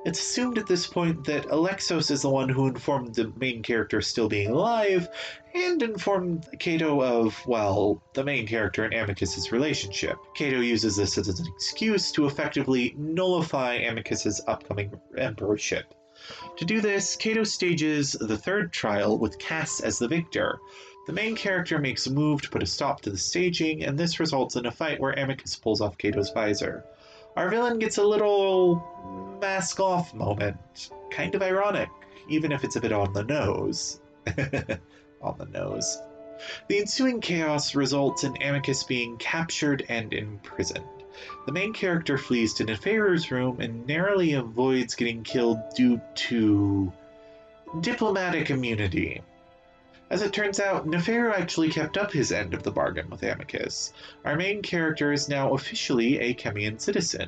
It's assumed at this point that Alexios is the one who informed the main character of still being alive, and informed Kato of, well, the main character and Amicus's relationship. Kato uses this as an excuse to effectively nullify Amicus's upcoming emperorship. To do this, Kato stages the third trial with Cass as the victor. The main character makes a move to put a stop to the staging, and this results in a fight where Amicus pulls off Kato's visor. Our villain gets a little mask-off moment. Kind of ironic, even if it's a bit on the nose. On the nose. The ensuing chaos results in Amicus being captured and imprisoned. The main character flees to Neferu's room and narrowly avoids getting killed due to diplomatic immunity. As it turns out, Neferu actually kept up his end of the bargain with Amicus. Our main character is now officially a Kemian citizen.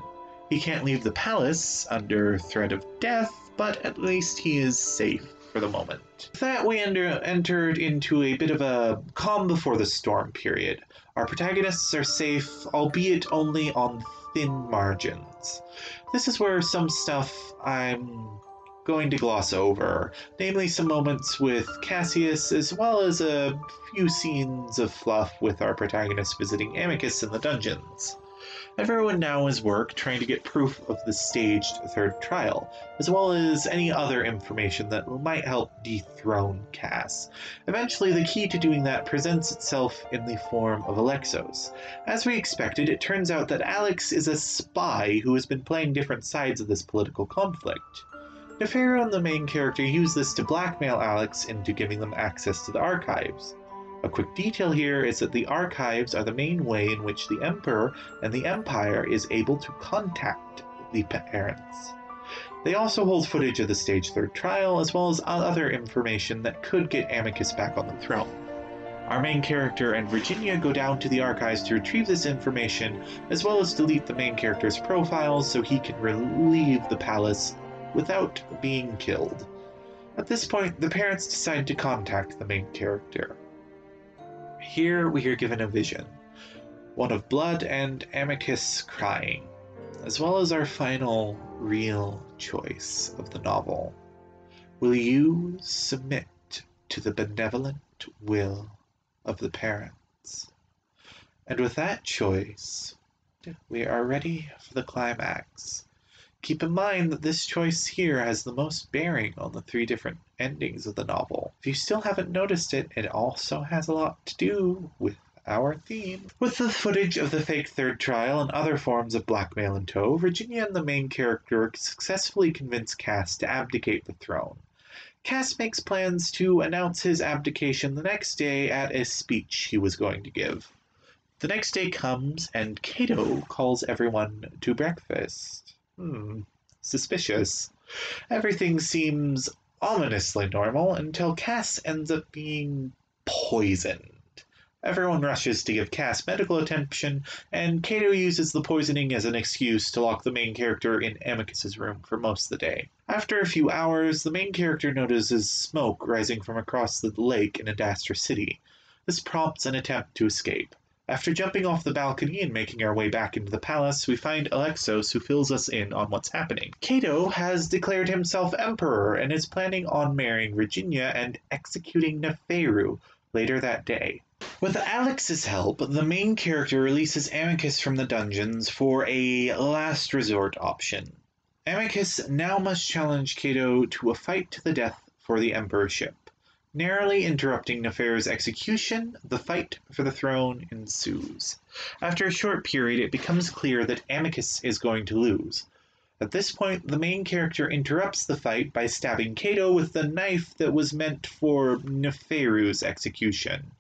He can't leave the palace under threat of death, but at least he is safe for the moment. With that, we entered into a bit of a calm before the storm period. Our protagonists are safe, albeit only on thin margins. This is where some stuff I'm going to gloss over, namely some moments with Cassius, as well as a few scenes of fluff with our protagonist visiting Amicus in the dungeons. Everyone now is work trying to get proof of the staged third trial, as well as any other information that might help dethrone Cass. Eventually, the key to doing that presents itself in the form of Alexios. As we expected, it turns out that Alex is a spy who has been playing different sides of this political conflict. Neferu and the main character use this to blackmail Alex into giving them access to the archives. A quick detail here is that the archives are the main way in which the Emperor and the Empire is able to contact the parents. They also hold footage of the Stage 3 trial, as well as other information that could get Amicus back on the throne. Our main character and Virginia go down to the archives to retrieve this information, as well as delete the main character's profile so he can leave the palace without being killed. At this point, the parents decide to contact the main character. Here we are given a vision, one of blood and Amicus crying, as well as our final real choice of the novel. Will you submit to the benevolent will of the parents? And with that choice, we are ready for the climax. Keep in mind that this choice here has the most bearing on the three different endings of the novel. If you still haven't noticed it, it also has a lot to do with our theme. With the footage of the fake third trial and other forms of blackmail in tow, Virginia and the main character successfully convince Cass to abdicate the throne. Cass makes plans to announce his abdication the next day at a speech he was going to give. The next day comes, and Kato calls everyone to breakfast. Suspicious. Everything seems ominously normal until Cass ends up being poisoned. Everyone rushes to give Cass medical attention, and Kato uses the poisoning as an excuse to lock the main character in Amicus's room for most of the day. After a few hours, the main character notices smoke rising from across the lake in Adastra City. This prompts an attempt to escape. After jumping off the balcony and making our way back into the palace, we find Alexios, who fills us in on what's happening. Kato has declared himself emperor and is planning on marrying Virginia and executing Neferu later that day. With Alex's help, the main character releases Amicus from the dungeons for a last resort option. Amicus now must challenge Kato to a fight to the death for the emperorship. Narrowly interrupting Neferu's execution, the fight for the throne ensues. After a short period, it becomes clear that Amicus is going to lose. At this point, the main character interrupts the fight by stabbing Kato with the knife that was meant for Neferu's execution.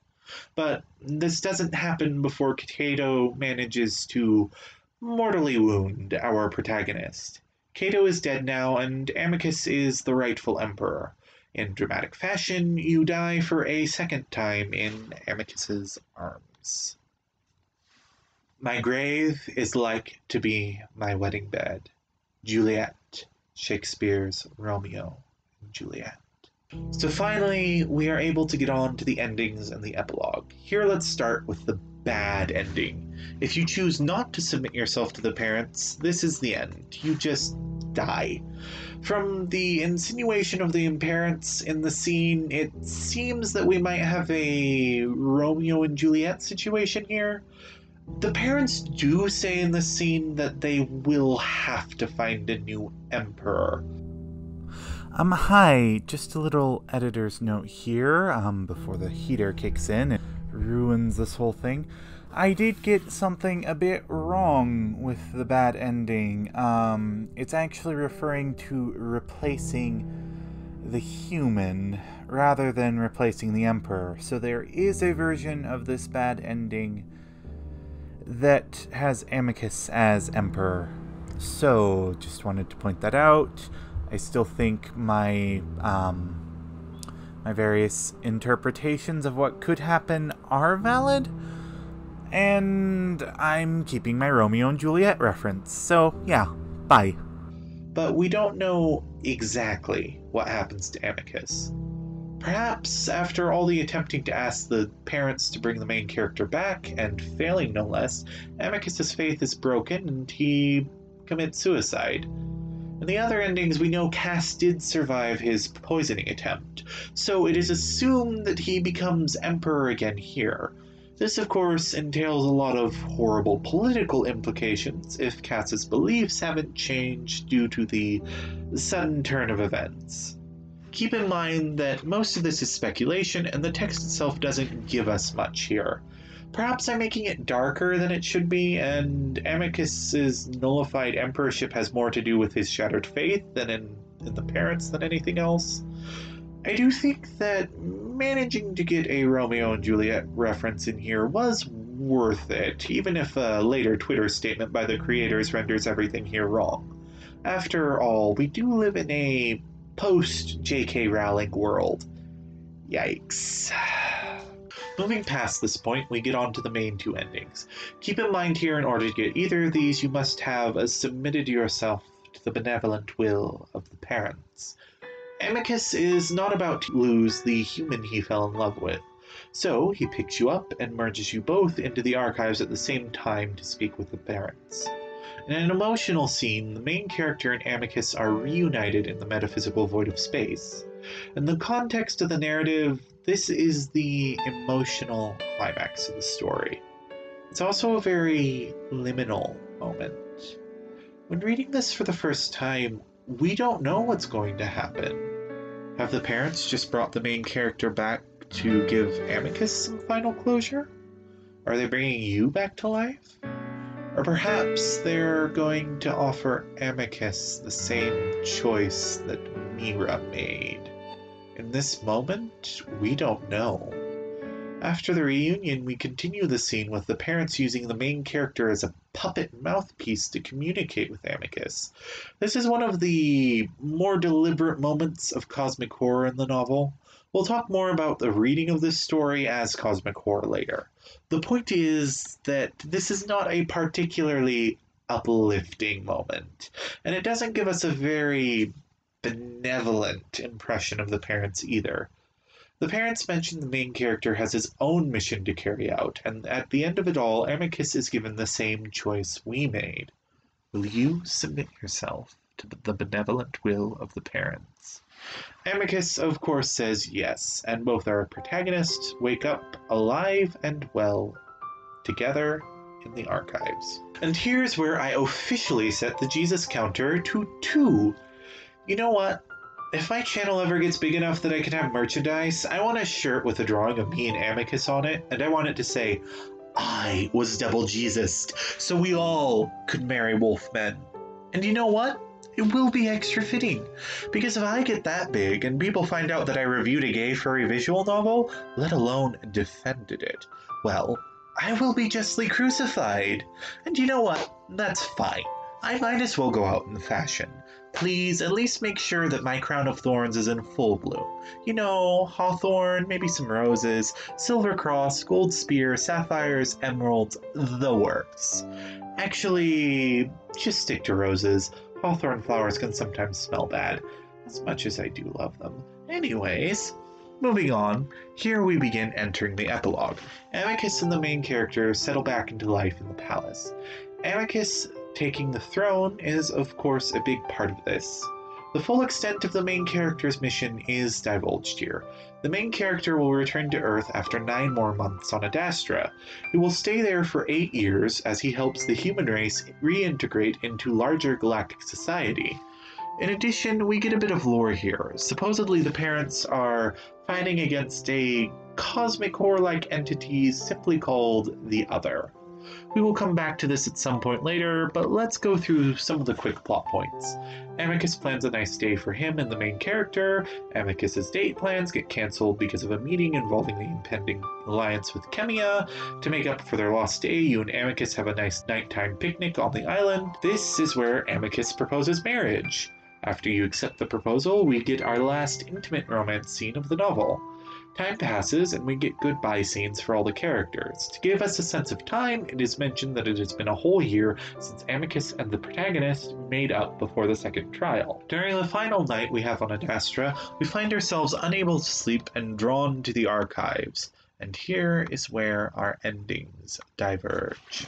But this doesn't happen before Kato manages to mortally wound our protagonist. Kato is dead now, and Amicus is the rightful emperor. In dramatic fashion, you die for a second time in Amicus's arms. My grave is like to be my wedding bed. Juliet, Shakespeare's Romeo and Juliet. So finally, we are able to get on to the endings and the epilogue. Here, let's start with the bad ending. If you choose not to submit yourself to the parents, this is the end. You just die. From the insinuation of the appearance in the scene, it seems that we might have a Romeo and Juliet situation here. The parents do say in the scene that they will have to find a new emperor. Hi, just a little editor's note here, before the heater kicks in and ruins this whole thing. I did get something a bit wrong with the bad ending. It's actually referring to replacing the human rather than replacing the emperor. So there is a version of this bad ending that has Amicus as emperor. So, just wanted to point that out. I still think my my various interpretations of what could happen are valid, and I'm keeping my Romeo and Juliet reference. So yeah, bye. But we don't know exactly what happens to Amicus. Perhaps after all the attempting to ask the parents to bring the main character back, and failing no less, Amicus's faith is broken and he commits suicide. In the other endings, we know Cass did survive his poisoning attempt, so it is assumed that he becomes emperor again here. This, of course, entails a lot of horrible political implications if Cass's beliefs haven't changed due to the sudden turn of events. Keep in mind that most of this is speculation, and the text itself doesn't give us much here. Perhaps I'm making it darker than it should be, and Amicus's nullified emperorship has more to do with his shattered faith than in the parents than anything else. I do think that managing to get a Romeo and Juliet reference in here was worth it, even if a later Twitter statement by the creators renders everything here wrong. After all, we do live in a post-J.K. Rowling world. Yikes. Moving past this point, we get on to the main two endings. Keep in mind here, in order to get either of these, you must have submitted yourself to the benevolent will of the parents. Amicus is not about to lose the human he fell in love with, so he picks you up and merges you both into the archives at the same time to speak with the parents. In an emotional scene, the main character and Amicus are reunited in the metaphysical void of space. In the context of the narrative, this is the emotional climax of the story. It's also a very liminal moment. When reading this for the first time, we don't know what's going to happen. Have the parents just brought the main character back to give Amicus some final closure? Are they bringing you back to life? Or perhaps they're going to offer Amicus the same choice that Mira made. In this moment, we don't know. After the reunion, we continue the scene with the parents using the main character as a puppet mouthpiece to communicate with Amicus. This is one of the more deliberate moments of cosmic horror in the novel. We'll talk more about the reading of this story as cosmic horror later. The point is that this is not a particularly uplifting moment, and it doesn't give us a very benevolent impression of the parents either. The parents mention the main character has his own mission to carry out, and at the end of it all, Amicus is given the same choice we made. Will you submit yourself to the benevolent will of the parents? Amicus, of course, says yes, and both our protagonists wake up alive and well together in the archives. And here's where I officially set the Jesus counter to 2. You know what? If my channel ever gets big enough that I can have merchandise, I want a shirt with a drawing of me and Amicus on it, and I want it to say, "I was double Jesused, so we all could marry wolfmen." And you know what? It will be extra fitting, because if I get that big and people find out that I reviewed a gay furry visual novel, let alone defended it, well, I will be justly crucified. And you know what? That's fine. I might as well go out in the fashion. Please, at least make sure that my crown of thorns is in full bloom. You know, hawthorn, maybe some roses, silver cross, gold spear, sapphires, emeralds, the works. Actually, just stick to roses. Hawthorn flowers can sometimes smell bad, as much as I do love them. Anyways, moving on, here we begin entering the epilogue. Amicus and the main character settle back into life in the palace. Amicus taking the throne is, of course, a big part of this. The full extent of the main character's mission is divulged here. The main character will return to Earth after 9 more months on Adastra. He will stay there for 8 years as he helps the human race reintegrate into larger galactic society. In addition, we get a bit of lore here. Supposedly the parents are fighting against a cosmic horror-like entity simply called the Other. We will come back to this at some point later, but let's go through some of the quick plot points. Amicus plans a nice day for him and the main character. Amicus's date plans get cancelled because of a meeting involving the impending alliance with Kemiya. To make up for their lost day, you and Amicus have a nice nighttime picnic on the island. This is where Amicus proposes marriage. After you accept the proposal, we get our last intimate romance scene of the novel. Time passes, and we get goodbye scenes for all the characters. To give us a sense of time, it is mentioned that it has been a whole year since Amicus and the protagonist made up before the second trial. During the final night we have on Adastra, we find ourselves unable to sleep and drawn to the archives. And here is where our endings diverge.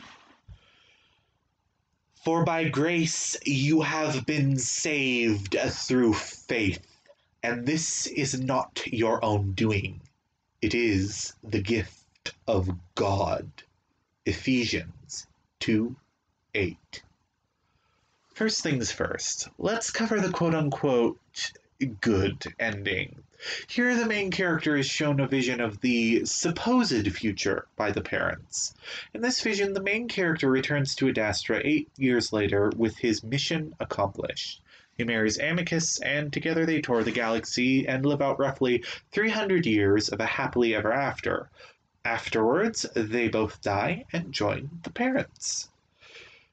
For by grace you have been saved through faith. And this is not your own doing. It is the gift of God. Ephesians 2:8. First things first, let's cover the quote-unquote good ending. Here the main character is shown a vision of the supposed future by the parents. In this vision, the main character returns to Adastra 8 years later with his mission accomplished. He marries Amicus, and together they tour the galaxy and live out roughly 300 years of a happily ever after. Afterwards, they both die and join the parents.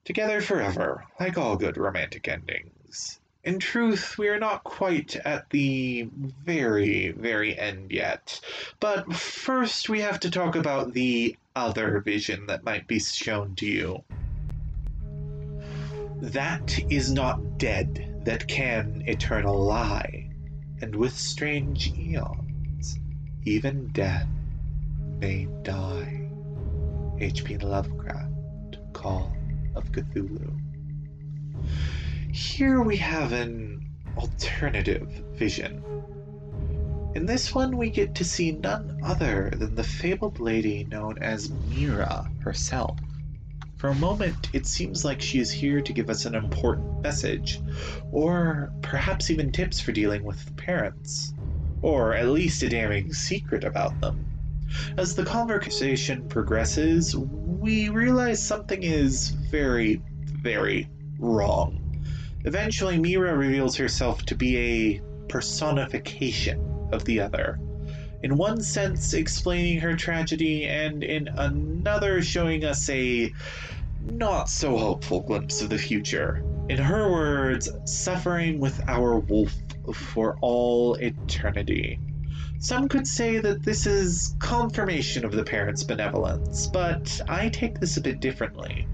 Together forever, like all good romantic endings. In truth, we are not quite at the very, very end yet. But first, we have to talk about the other vision that might be shown to you. That is not dead. That can eternal lie, and with strange eons, even death may die. H.P. Lovecraft, Call of Cthulhu. Here we have an alternative vision. In this one, we get to see none other than the fabled lady known as Mira herself. For a moment, it seems like she is here to give us an important message, or perhaps even tips for dealing with the parents, or at least a damning secret about them. As the conversation progresses, we realize something is very, very wrong. Eventually, Mira reveals herself to be a personification of the Other. In one sense, explaining her tragedy, and in another, showing us a not-so-hopeful glimpse of the future. In her words, suffering with our wolf for all eternity. Some could say that this is confirmation of the parents' benevolence, but I take this a bit differently.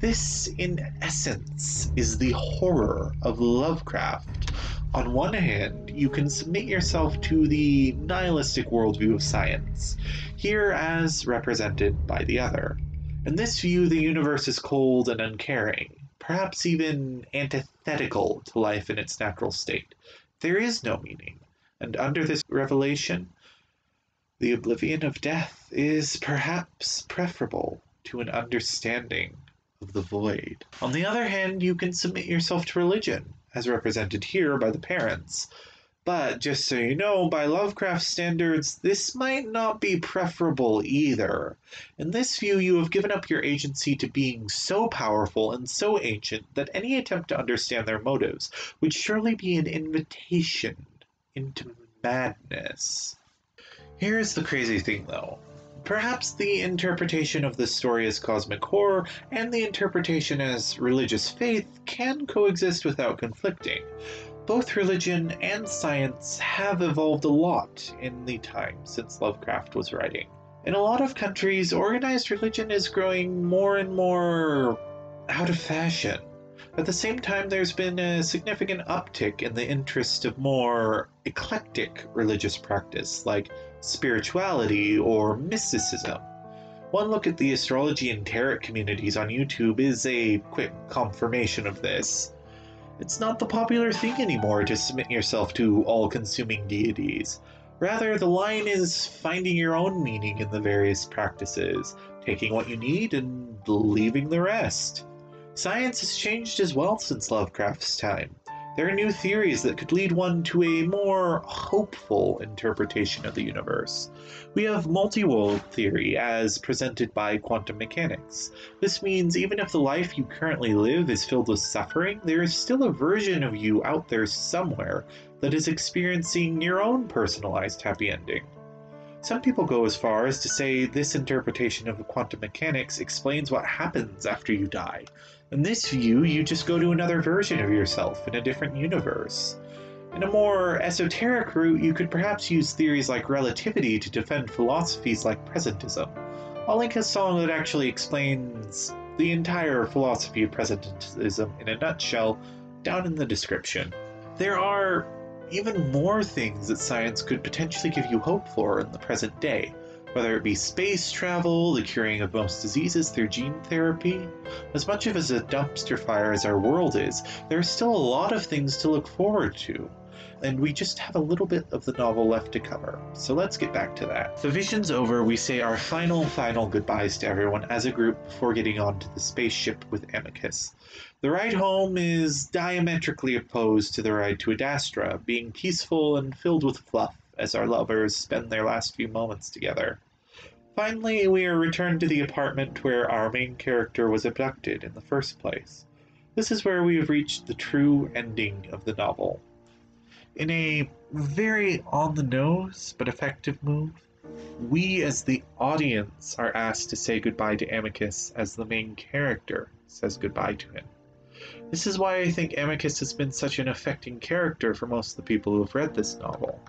This, in essence, is the horror of Lovecraft. On one hand, you can submit yourself to the nihilistic worldview of science, here as represented by the Other. In this view, the universe is cold and uncaring, perhaps even antithetical to life in its natural state. There is no meaning, and under this revelation, the oblivion of death is perhaps preferable to an understanding of the void. On the other hand, you can submit yourself to religion, as represented here by the parents. But, just so you know, by Lovecraft's standards, this might not be preferable either. In this view, you have given up your agency to being so powerful and so ancient that any attempt to understand their motives would surely be an invitation into madness. Here's the crazy thing, though. Perhaps the interpretation of this story as cosmic horror and the interpretation as religious faith can coexist without conflicting. Both religion and science have evolved a lot in the time since Lovecraft was writing. In a lot of countries, organized religion is growing more and more out of fashion. At the same time, there's been a significant uptick in the interest of more eclectic religious practice, like spirituality or mysticism. One look at the astrology and tarot communities on YouTube is a quick confirmation of this. It's not the popular thing anymore to submit yourself to all-consuming deities. Rather, the line is finding your own meaning in the various practices, taking what you need and leaving the rest. Science has changed as well since Lovecraft's time. There are new theories that could lead one to a more hopeful interpretation of the universe. We have multi-world theory, as presented by quantum mechanics. This means even if the life you currently live is filled with suffering, there is still a version of you out there somewhere that is experiencing your own personalized happy ending. Some people go as far as to say this interpretation of quantum mechanics explains what happens after you die. In this view, you just go to another version of yourself in a different universe. In a more esoteric route, you could perhaps use theories like relativity to defend philosophies like presentism. I'll link a song that actually explains the entire philosophy of presentism in a nutshell down in the description. There are even more things that science could potentially give you hope for in the present day, whether it be space travel, the curing of most diseases through gene therapy. As much of as a dumpster fire as our world is, there are still a lot of things to look forward to, and we just have a little bit of the novel left to cover, so let's get back to that. The vision's over, we say our final goodbyes to everyone as a group before getting onto the spaceship with Amicus. The ride home is diametrically opposed to the ride to Adastra, being peaceful and filled with fluff as our lovers spend their last few moments together. Finally, we are returned to the apartment where our main character was abducted in the first place. This is where we have reached the true ending of the novel. In a very on-the-nose but effective move, we as the audience are asked to say goodbye to Amicus as the main character says goodbye to him. This is why I think Amicus has been such an affecting character for most of the people who have read this novel.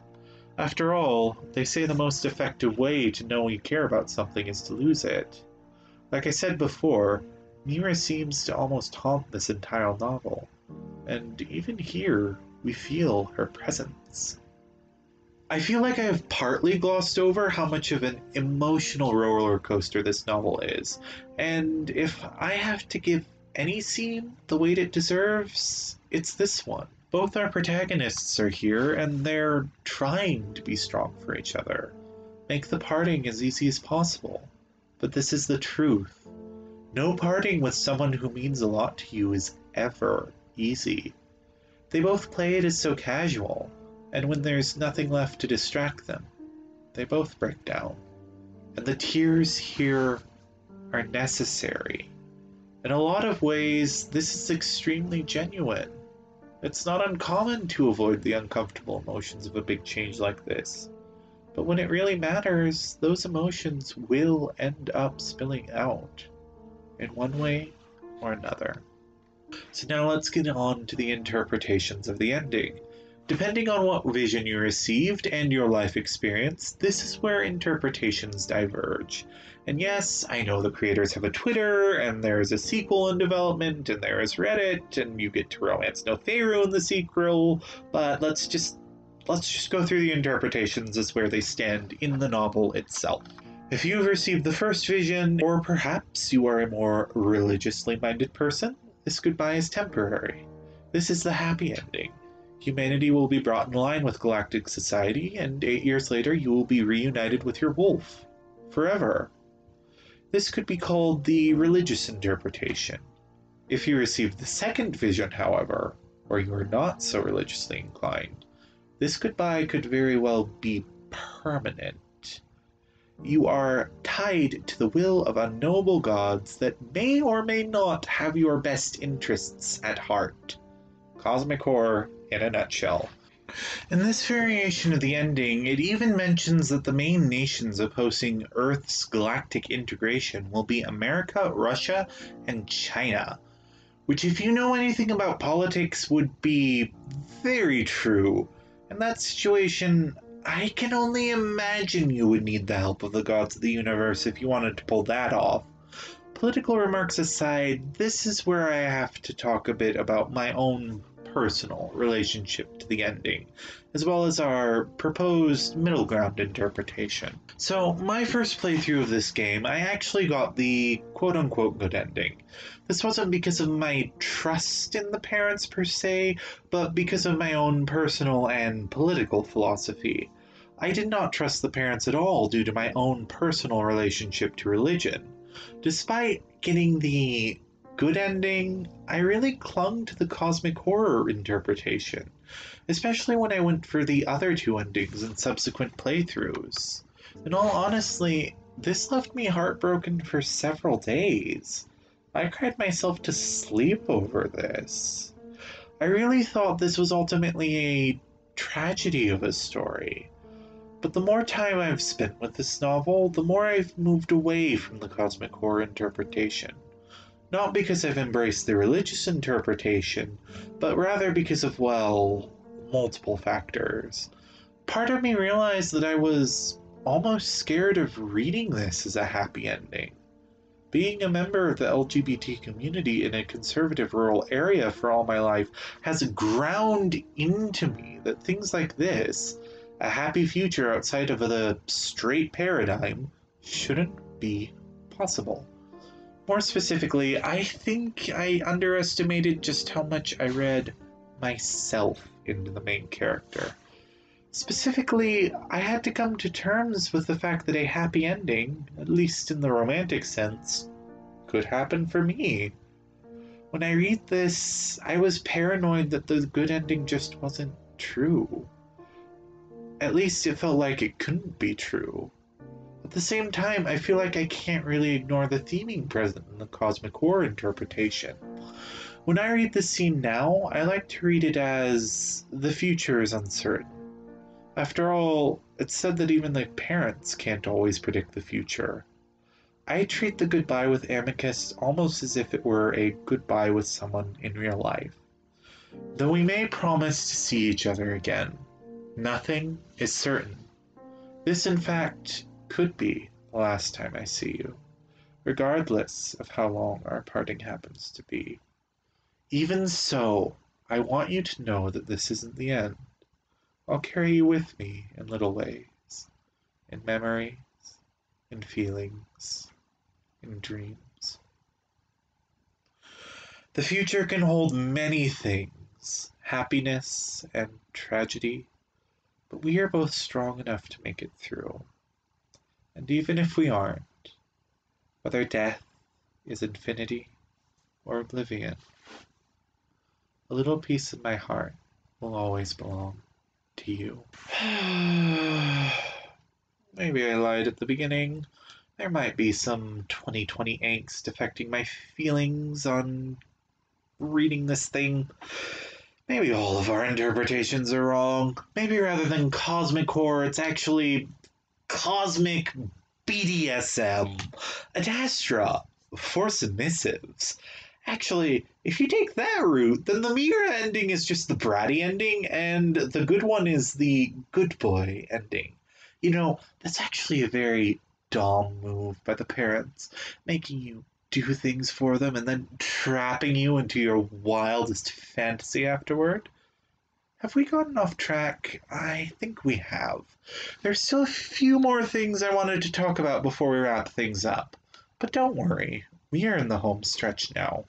After all, they say the most effective way to know you care about something is to lose it. Like I said before, Mira seems to almost haunt this entire novel, and even here, we feel her presence. I feel like I have partly glossed over how much of an emotional roller coaster this novel is, and if I have to give any scene the weight it deserves, it's this one. Both our protagonists are here, and they're trying to be strong for each other, make the parting as easy as possible. But this is the truth. No parting with someone who means a lot to you is ever easy. They both play it as so casual, and when there's nothing left to distract them, they both break down. And the tears here are necessary. In a lot of ways, this is extremely genuine. It's not uncommon to avoid the uncomfortable emotions of a big change like this, but when it really matters, those emotions will end up spilling out in one way or another. So now let's get on to the interpretations of the ending. Depending on what vision you received and your life experience, this is where interpretations diverge. And yes, I know the creators have a Twitter, and there's a sequel in development, and there is Reddit, and you get to romance Neferu in the sequel, but let's just go through the interpretations as where they stand in the novel itself. If you've received the first vision, or perhaps you are a more religiously minded person, this goodbye is temporary. This is the happy ending. Humanity will be brought in line with galactic society, and 8 years later you will be reunited with your wolf. Forever. This could be called the religious interpretation. If you receive the second vision, however, or you are not so religiously inclined, this goodbye could very well be permanent. You are tied to the will of unknowable gods that may or may not have your best interests at heart. Cosmic horror in a nutshell. In this variation of the ending, it even mentions that the main nations opposing Earth's galactic integration will be America, Russia, and China, which if you know anything about politics would be very true. In that situation, I can only imagine you would need the help of the gods of the universe if you wanted to pull that off. Political remarks aside, this is where I have to talk a bit about my own personal relationship to the ending, as well as our proposed middle ground interpretation. So, my first playthrough of this game, I actually got the quote-unquote good ending. This wasn't because of my trust in the parents per se, but because of my own personal and political philosophy. I did not trust the parents at all due to my own personal relationship to religion. Despite getting the good ending, I really clung to the cosmic horror interpretation, especially when I went for the other two endings in subsequent playthroughs. In all honesty, this left me heartbroken for several days. I cried myself to sleep over this. I really thought this was ultimately a tragedy of a story. But the more time I've spent with this novel, the more I've moved away from the cosmic horror interpretation. Not because I've embraced the religious interpretation, but rather because of, well, multiple factors. Part of me realized that I was almost scared of reading this as a happy ending. Being a member of the LGBT community in a conservative rural area for all my life has ground into me that things like this, a happy future outside of the straight paradigm, shouldn't be possible. More specifically, I think I underestimated just how much I read myself into the main character. Specifically, I had to come to terms with the fact that a happy ending, at least in the romantic sense, could happen for me. When I read this, I was paranoid that the good ending just wasn't true. At least it felt like it couldn't be true. At the same time, I feel like I can't really ignore the theming present in the cosmic horror interpretation. When I read this scene now, I like to read it as the future is uncertain. After all, it's said that even the parents can't always predict the future. I treat the goodbye with Amicus almost as if it were a goodbye with someone in real life. Though we may promise to see each other again, nothing is certain. This, in fact, could be the last time I see you, regardless of how long our parting happens to be. Even so, I want you to know that this isn't the end. I'll carry you with me in little ways, in memories, in feelings, in dreams. The future can hold many things, happiness and tragedy, but we are both strong enough to make it through. And even if we aren't, whether death is infinity or oblivion, a little piece of my heart will always belong to you. Maybe I lied at the beginning. There might be some 2020 angst affecting my feelings on reading this thing. Maybe all of our interpretations are wrong. Maybe rather than cosmic horror, it's actually cosmic BDSM, Adastra, for submissives. Actually, if you take that route, then the Mira ending is just the bratty ending, and the good one is the good boy ending. You know, that's actually a very dom move by the parents, making you do things for them and then trapping you into your wildest fantasy afterward. Have we gotten off track? I think we have. There's still a few more things I wanted to talk about before we wrap things up. But don't worry, we are in the home stretch now.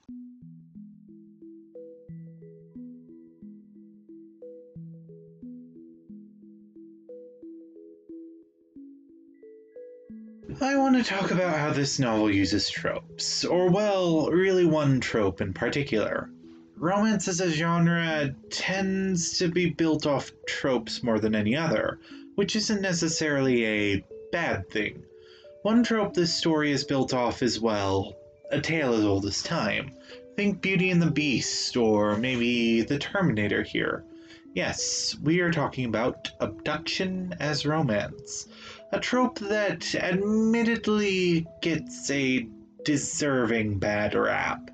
I want to talk about how this novel uses tropes, or well, really one trope in particular. Romance as a genre tends to be built off tropes more than any other, which isn't necessarily a bad thing. One trope this story is built off is, well, a tale as old as time. Think Beauty and the Beast, or maybe The Terminator here. Yes, we are talking about abduction as romance, a trope that admittedly gets a deserving bad rap.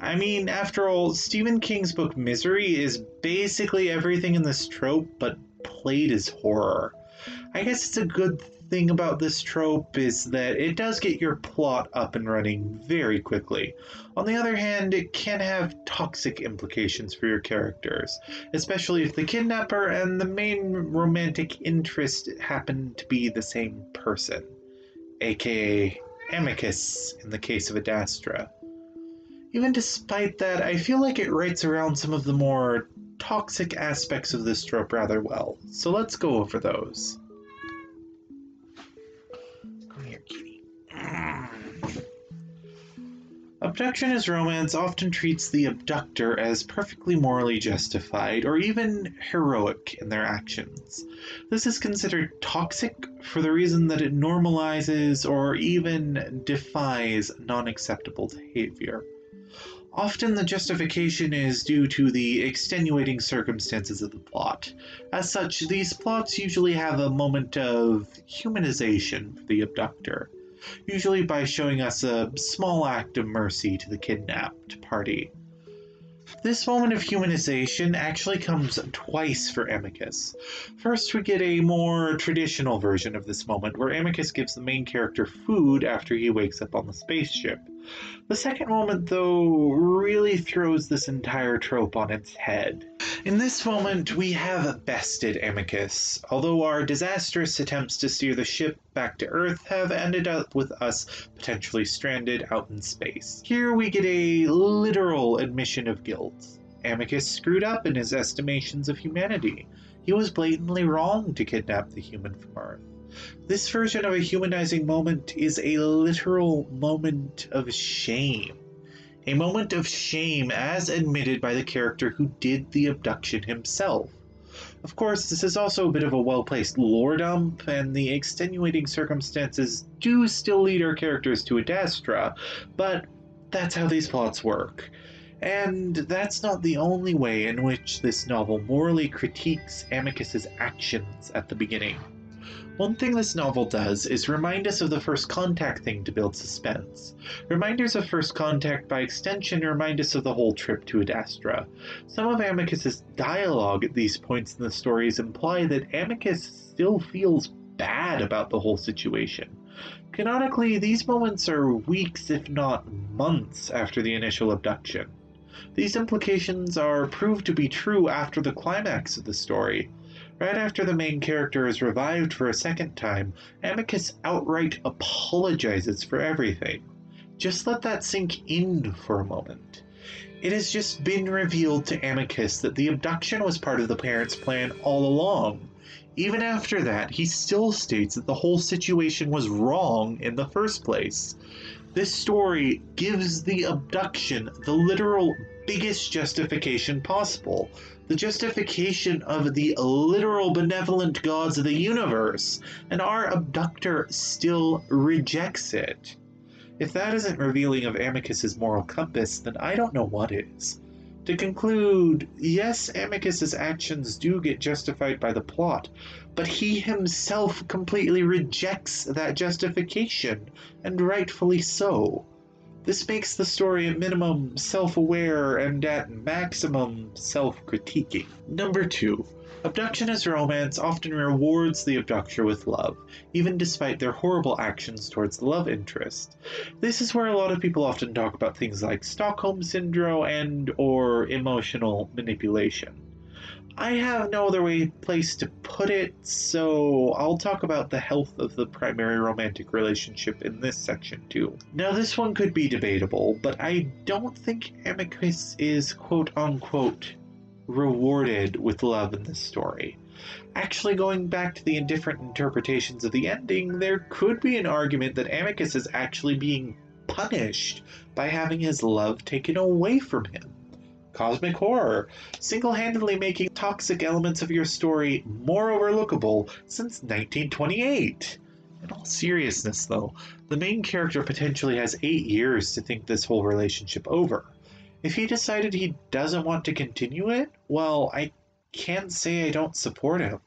I mean, after all, Stephen King's book Misery is basically everything in this trope, but played as horror. I guess it's a good thing about this trope is that it does get your plot up and running very quickly. On the other hand, it can have toxic implications for your characters, especially if the kidnapper and the main romantic interest happen to be the same person, aka Amicus in the case of Adastra. Even despite that, I feel like it writes around some of the more toxic aspects of this trope rather well, so let's go over those. Come here, kitty. Abductionist romance often treats the abductor as perfectly morally justified or even heroic in their actions. This is considered toxic for the reason that it normalizes or even defies non-acceptable behavior. Often the justification is due to the extenuating circumstances of the plot. As such, these plots usually have a moment of humanization for the abductor, usually by showing us a small act of mercy to the kidnapped party. This moment of humanization actually comes twice for Amicus. First, we get a more traditional version of this moment, where Amicus gives the main character food after he wakes up on the spaceship. The second moment, though, really throws this entire trope on its head. In this moment, we have bested Amicus, although our disastrous attempts to steer the ship back to Earth have ended up with us potentially stranded out in space. Here we get a literal admission of guilt. Amicus screwed up in his estimations of humanity. He was blatantly wrong to kidnap the human from Earth. This version of a humanizing moment is a literal moment of shame. A moment of shame as admitted by the character who did the abduction himself. Of course, this is also a bit of a well-placed lore dump, and the extenuating circumstances do still lead our characters to Adastra, but that's how these plots work. And that's not the only way in which this novel morally critiques Amicus's actions at the beginning. One thing this novel does is remind us of the first contact thing to build suspense. Reminders of first contact, by extension, remind us of the whole trip to Adastra. Some of Amicus's dialogue at these points in the stories imply that Amicus still feels bad about the whole situation. Canonically, these moments are weeks, if not months, after the initial abduction. These implications are proved to be true after the climax of the story. Right after the main character is revived for a second time, Amicus outright apologizes for everything. Just let that sink in for a moment. It has just been revealed to Amicus that the abduction was part of the parents' plan all along. Even after that, he still states that the whole situation was wrong in the first place. This story gives the abduction the literal biggest justification possible. The justification of the literal benevolent gods of the universe, and our abductor still rejects it. If that isn't revealing of Amicus's moral compass, then I don't know what is. To conclude, yes, Amicus's actions do get justified by the plot, but he himself completely rejects that justification, and rightfully so. This makes the story at minimum self-aware and at maximum self-critiquing. Number 2. Abductionist romance often rewards the abductor with love, even despite their horrible actions towards the love interest. This is where a lot of people often talk about things like Stockholm Syndrome and/or emotional manipulation. I have no other place to put it, so I'll talk about the health of the primary romantic relationship in this section too. Now, this one could be debatable, but I don't think Amicus is quote-unquote rewarded with love in this story. Actually, going back to the different interpretations of the ending, there could be an argument that Amicus is actually being punished by having his love taken away from him. Cosmic horror, single-handedly making toxic elements of your story more overlookable since 1928. In all seriousness, though, the main character potentially has 8 years to think this whole relationship over. If he decided he doesn't want to continue it, well, I can't say I don't support him.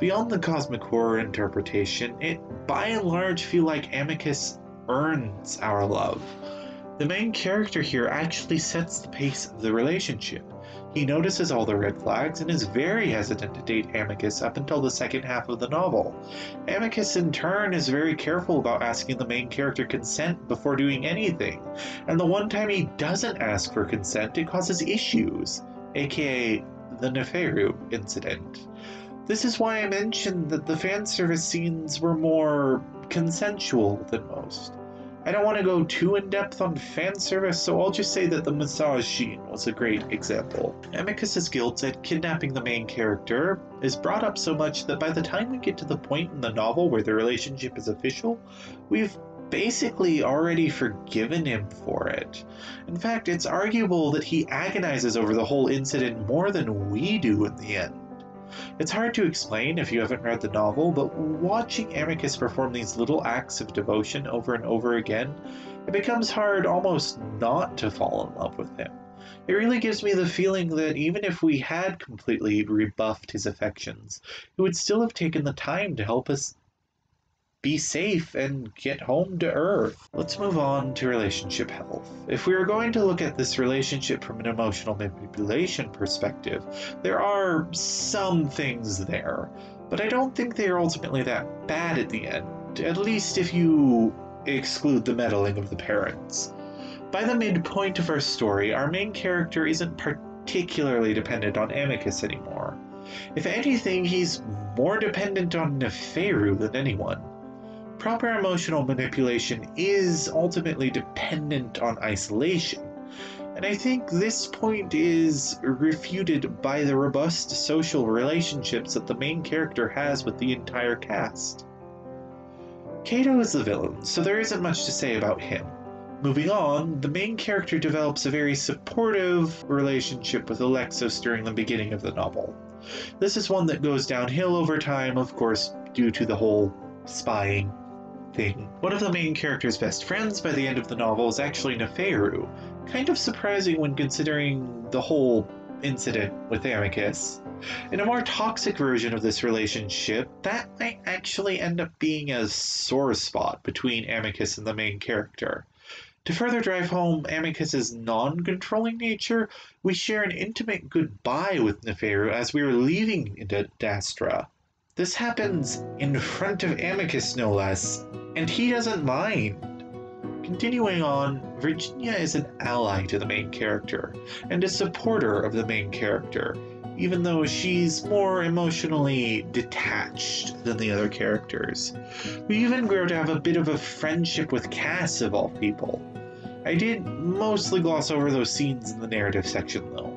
Beyond the cosmic horror interpretation, it by and large feels like Amicus earns our love. The main character here actually sets the pace of the relationship. He notices all the red flags and is very hesitant to date Amicus up until the second half of the novel. Amicus, in turn, is very careful about asking the main character consent before doing anything, and the one time he doesn't ask for consent, it causes issues, aka the Neferu incident. This is why I mentioned that the fan service scenes were more consensual than most. I don't want to go too in-depth on fan service, so I'll just say that the massage scene was a great example. Amicus's guilt at kidnapping the main character is brought up so much that by the time we get to the point in the novel where the relationship is official, we've basically already forgiven him for it. In fact, it's arguable that he agonizes over the whole incident more than we do in the end. It's hard to explain if you haven't read the novel, but watching Amicus perform these little acts of devotion over and over again, it becomes hard almost not to fall in love with him. It really gives me the feeling that even if we had completely rebuffed his affections, he would still have taken the time to help us be safe and get home to Earth. Let's move on to relationship health. If we are going to look at this relationship from an emotional manipulation perspective, there are some things there, but I don't think they are ultimately that bad at the end, at least if you exclude the meddling of the parents. By the midpoint of our story, our main character isn't particularly dependent on Amicus anymore. If anything, he's more dependent on Neferu than anyone. Proper emotional manipulation is ultimately dependent on isolation, and I think this point is refuted by the robust social relationships that the main character has with the entire cast. Kato is the villain, so there isn't much to say about him. Moving on, the main character develops a very supportive relationship with Alexios during the beginning of the novel. This is one that goes downhill over time, of course, due to the whole spying thing. One of the main character's best friends by the end of the novel is actually Neferu, kind of surprising when considering the whole incident with Amicus. In a more toxic version of this relationship, that might actually end up being a sore spot between Amicus and the main character. To further drive home Amicus's non-controlling nature, we share an intimate goodbye with Neferu as we are leaving Adastra. This happens in front of Amicus, no less, and he doesn't mind. Continuing on, Virginia is an ally to the main character, and a supporter of the main character, even though she's more emotionally detached than the other characters. We even grow to have a bit of a friendship with Cass, of all people. I did mostly gloss over those scenes in the narrative section, though.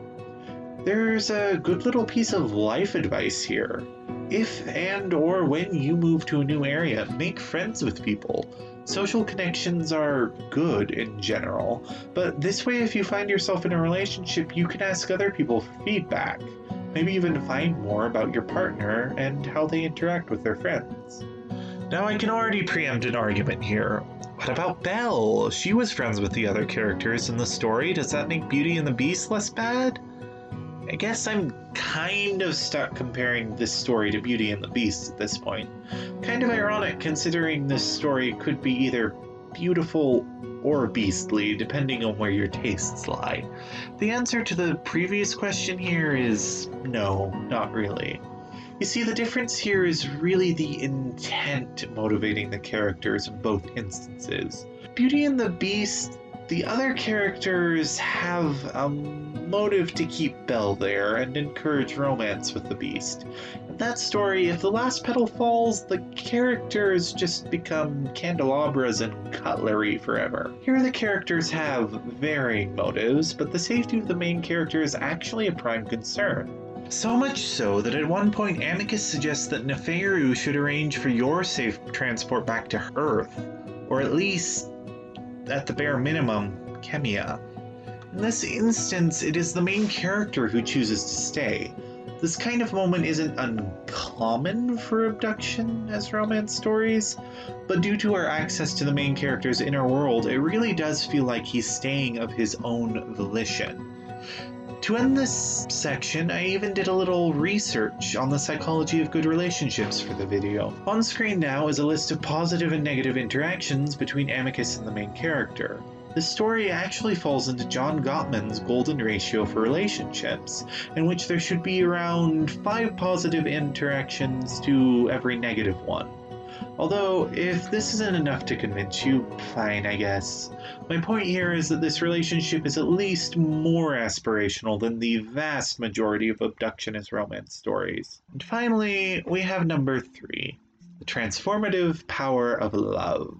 There's a good little piece of life advice here. If and or when you move to a new area, make friends with people. Social connections are good in general, but this way if you find yourself in a relationship, you can ask other people for feedback. Maybe even find more about your partner and how they interact with their friends. Now I can already preempt an argument here. What about Belle? She was friends with the other characters in the story. Does that make Beauty and the Beast less bad? I guess I'm kind of stuck comparing this story to Beauty and the Beast at this point. Kind of ironic considering this story could be either beautiful or beastly, depending on where your tastes lie. The answer to the previous question here is no, not really. You see, the difference here is really the intent motivating the characters in both instances. Beauty and the Beast, the other characters have a motive to keep Belle there and encourage romance with the Beast. In that story, if the last petal falls, the characters just become candelabras and cutlery forever. Here the characters have varying motives, but the safety of the main character is actually a prime concern. So much so that at one point Amicus suggests that Neferu should arrange for your safe transport back to Earth, or at least, at the bare minimum, Kemiya. In this instance, it is the main character who chooses to stay. This kind of moment isn't uncommon for abduction as romance stories, but due to our access to the main character's inner world, it really does feel like he's staying of his own volition. To end this section, I even did a little research on the psychology of good relationships for the video. On screen now is a list of positive and negative interactions between Amicus and the main character. The story actually falls into John Gottman's golden ratio for relationships, in which there should be around 5 positive interactions to every negative one. Although, if this isn't enough to convince you, fine, I guess. My point here is that this relationship is at least more aspirational than the vast majority of abduction as romance stories. And finally, we have number 3, the transformative power of love.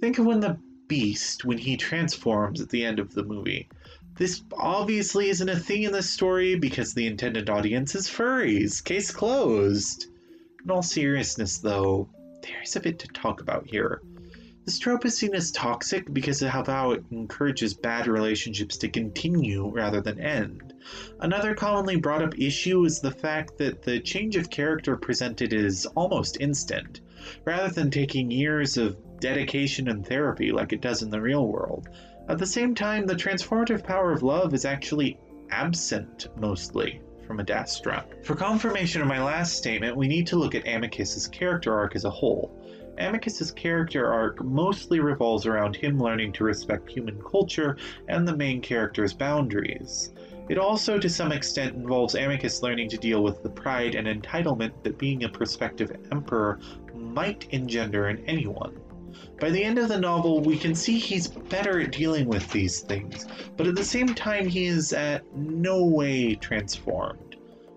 Think of when the Beast, when he transforms at the end of the movie. This obviously isn't a thing in the story because the intended audience is furries. Case closed. In all seriousness, though, there is a bit to talk about here. This trope is seen as toxic because of how it encourages bad relationships to continue rather than end. Another commonly brought up issue is the fact that the change of character presented is almost instant, rather than taking years of dedication and therapy like it does in the real world. At the same time, the transformative power of love is actually absent, mostly, from Adastra. For confirmation of my last statement, we need to look at Amicus's character arc as a whole. Amicus's character arc mostly revolves around him learning to respect human culture and the main character's boundaries. It also, to some extent, involves Amicus learning to deal with the pride and entitlement that being a prospective emperor might engender in anyone. By the end of the novel, we can see he's better at dealing with these things, but at the same time he is in no way transformed.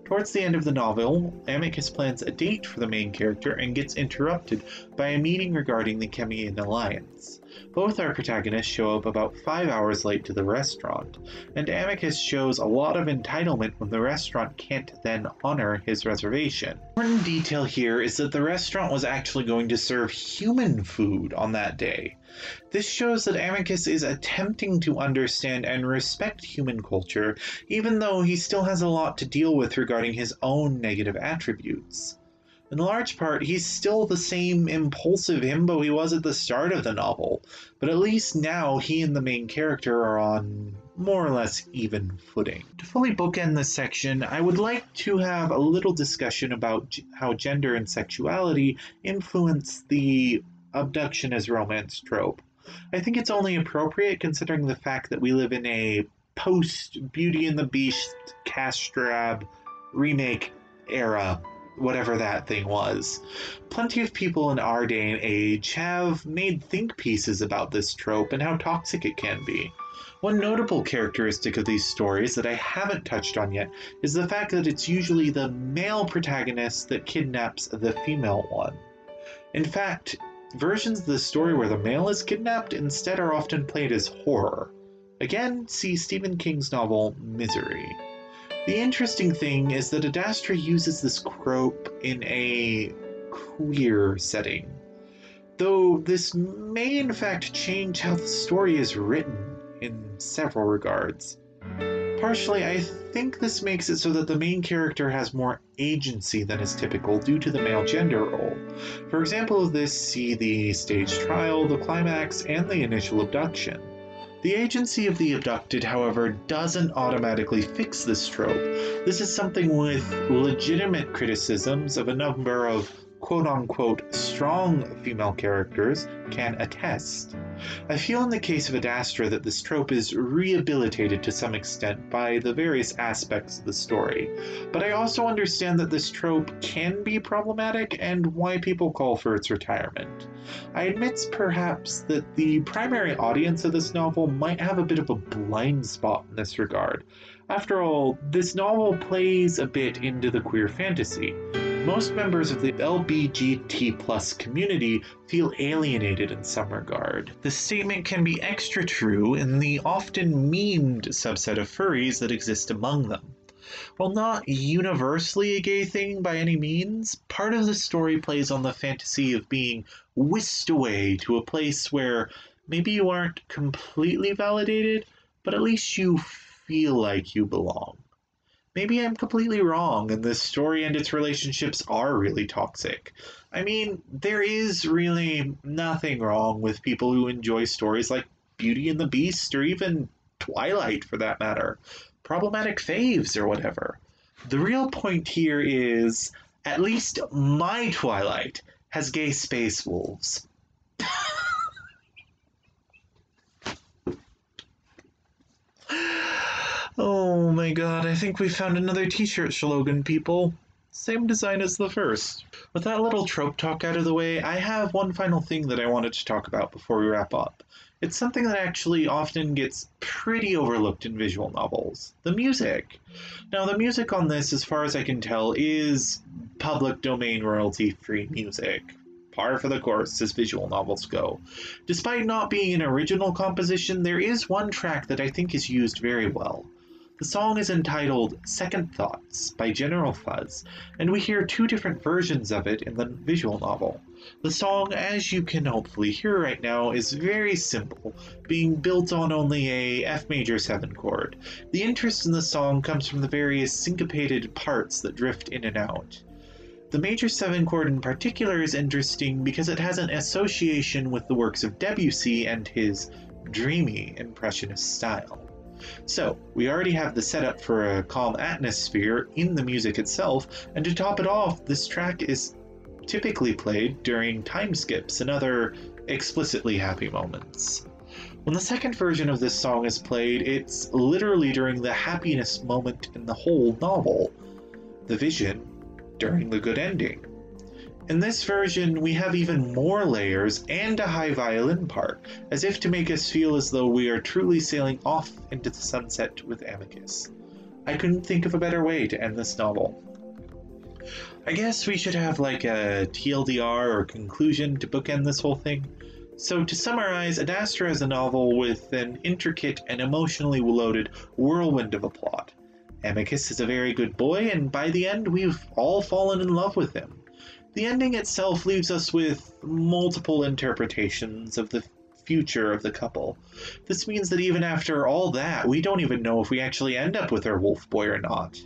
Towards the end of the novel, Amicus plans a date for the main character and gets interrupted by a meeting regarding the Kemian alliance. Both our protagonists show up about 5 hours late to the restaurant, and Amicus shows a lot of entitlement when the restaurant can't then honor his reservation. An important detail here is that the restaurant was actually going to serve human food on that day. This shows that Amicus is attempting to understand and respect human culture, even though he still has a lot to deal with regarding his own negative attributes. In large part, he's still the same impulsive himbo he was at the start of the novel, but at least now he and the main character are on more or less even footing. To fully bookend this section, I would like to have a little discussion about how gender and sexuality influence the abduction as romance trope. I think it's only appropriate considering the fact that we live in a post-Beauty and the Beast, Castrab, remake era, whatever that thing was. Plenty of people in our day and age have made think pieces about this trope and how toxic it can be. One notable characteristic of these stories that I haven't touched on yet is the fact that it's usually the male protagonist that kidnaps the female one. In fact, versions of the story where the male is kidnapped instead are often played as horror. Again, see Stephen King's novel Misery. The interesting thing is that Adastra uses this trope in a queer setting, though this may in fact change how the story is written in several regards. Partially, I think this makes it so that the main character has more agency than is typical due to the male gender role. For example of this, see the staged trial, the climax, and the initial abduction. The agency of the abducted, however, doesn't automatically fix this trope. This is something with legitimate criticisms of a number of quote-unquote strong female characters can attest. I feel in the case of Adastra that this trope is rehabilitated to some extent by the various aspects of the story, but I also understand that this trope can be problematic and why people call for its retirement. I admit perhaps that the primary audience of this novel might have a bit of a blind spot in this regard. After all, this novel plays a bit into the queer fantasy. Most members of the LGBT+ community feel alienated in some regard. This statement can be extra true in the often memed subset of furries that exist among them. While not universally a gay thing by any means, part of the story plays on the fantasy of being whisked away to a place where maybe you aren't completely validated, but at least you feel like you belong. Maybe I'm completely wrong, and this story and its relationships are really toxic. I mean, there is really nothing wrong with people who enjoy stories like Beauty and the Beast, or even Twilight for that matter, problematic faves or whatever. The real point here is, at least my Twilight has gay space wolves. Oh my god, I think we found another t-shirt slogan, people. Same design as the first. With that little trope talk out of the way, I have one final thing that I wanted to talk about before we wrap up. It's something that actually often gets pretty overlooked in visual novels. The music. Now, the music on this, as far as I can tell, is public domain royalty-free music. Par for the course as visual novels go. Despite not being an original composition, there is one track that I think is used very well. The song is entitled Second Thoughts by General Fuzz, and we hear two different versions of it in the visual novel. The song, as you can hopefully hear right now, is very simple, being built on only a F major 7 chord. The interest in the song comes from the various syncopated parts that drift in and out. The major 7 chord in particular is interesting because it has an association with the works of Debussy and his dreamy impressionist style. So, we already have the setup for a calm atmosphere in the music itself, and to top it off, this track is typically played during time skips and other explicitly happy moments. When the second version of this song is played, it's literally during the happiness moment in the whole novel, the vision during the good ending. In this version, we have even more layers and a high violin part, as if to make us feel as though we are truly sailing off into the sunset with Amicus. I couldn't think of a better way to end this novel. I guess we should have like a TLDR or conclusion to bookend this whole thing. So to summarize, Adastra is a novel with an intricate and emotionally loaded whirlwind of a plot. Amicus is a very good boy, and by the end, we've all fallen in love with him. The ending itself leaves us with multiple interpretations of the future of the couple. This means that even after all that, we don't even know if we actually end up with our wolf boy or not.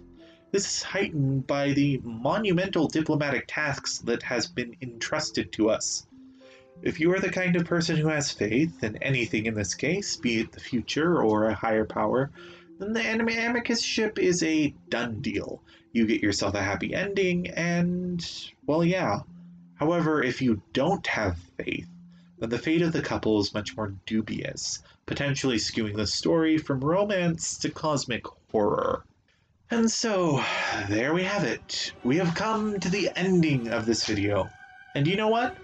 This is heightened by the monumental diplomatic tasks that has been entrusted to us. If you are the kind of person who has faith in anything in this case, be it the future or a higher power, then the Amicus ship is a done deal. You get yourself a happy ending, and, well, yeah. However, if you don't have faith, then the fate of the couple is much more dubious, potentially skewing the story from romance to cosmic horror. And so, there we have it. We have come to the ending of this video. And you know what?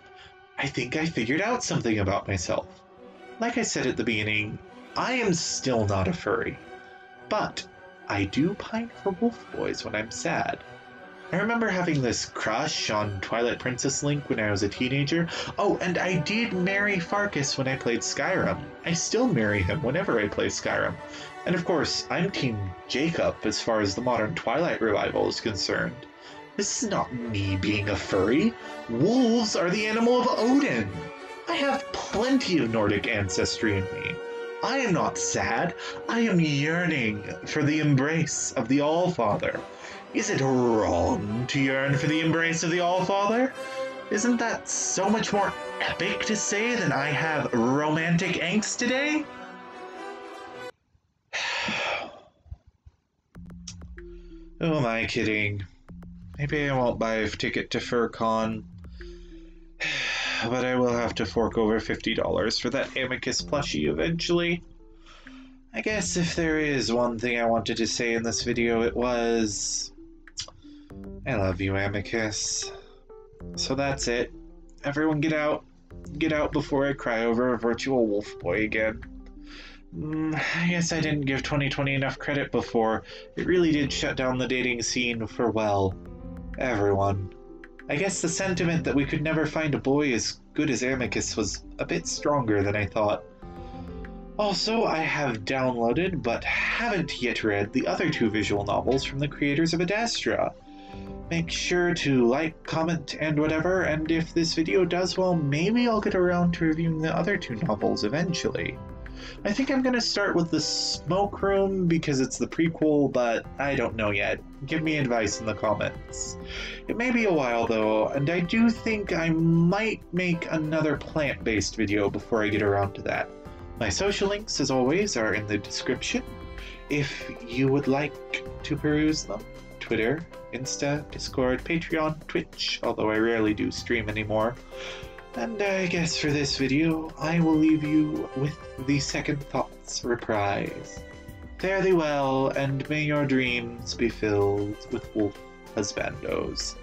I think I figured out something about myself. Like I said at the beginning, I am still not a furry. But I do pine for wolf boys when I'm sad. I remember having this crush on Twilight Princess Link when I was a teenager. Oh, and I did marry Farkas when I played Skyrim. I still marry him whenever I play Skyrim. And of course, I'm Team Jacob as far as the modern Twilight revival is concerned. This is not me being a furry. Wolves are the animal of Odin. I have plenty of Nordic ancestry in me. I am not sad, I am yearning for the embrace of the Allfather. Is it wrong to yearn for the embrace of the Allfather? Isn't that so much more epic to say than I have romantic angst today? Who am I kidding? Maybe I won't buy a ticket to FurCon. But I will have to fork over $50 for that Amicus plushie eventually. I guess if there is one thing I wanted to say in this video, it was... I love you, Amicus. So that's it. Everyone get out. Get out before I cry over a virtual wolf boy again. I guess I didn't give 2020 enough credit before. It really did shut down the dating scene for, well, everyone. I guess the sentiment that we could never find a boy as good as Amicus was a bit stronger than I thought. Also, I have downloaded, but haven't yet read, the other two visual novels from the creators of Adastra. Make sure to like, comment, and whatever, and if this video does well, maybe I'll get around to reviewing the other two novels eventually. I think I'm going to start with The Smoke Room because it's the prequel, but I don't know yet. Give me advice in the comments. It may be a while though, and I do think I might make another plant-based video before I get around to that. My social links, as always, are in the description if you would like to peruse them. Twitter, Insta, Discord, Patreon, Twitch, although I rarely do stream anymore. And I guess for this video, I will leave you with the Second Thoughts reprise. Fare thee well, and may your dreams be filled with wolf husbandos.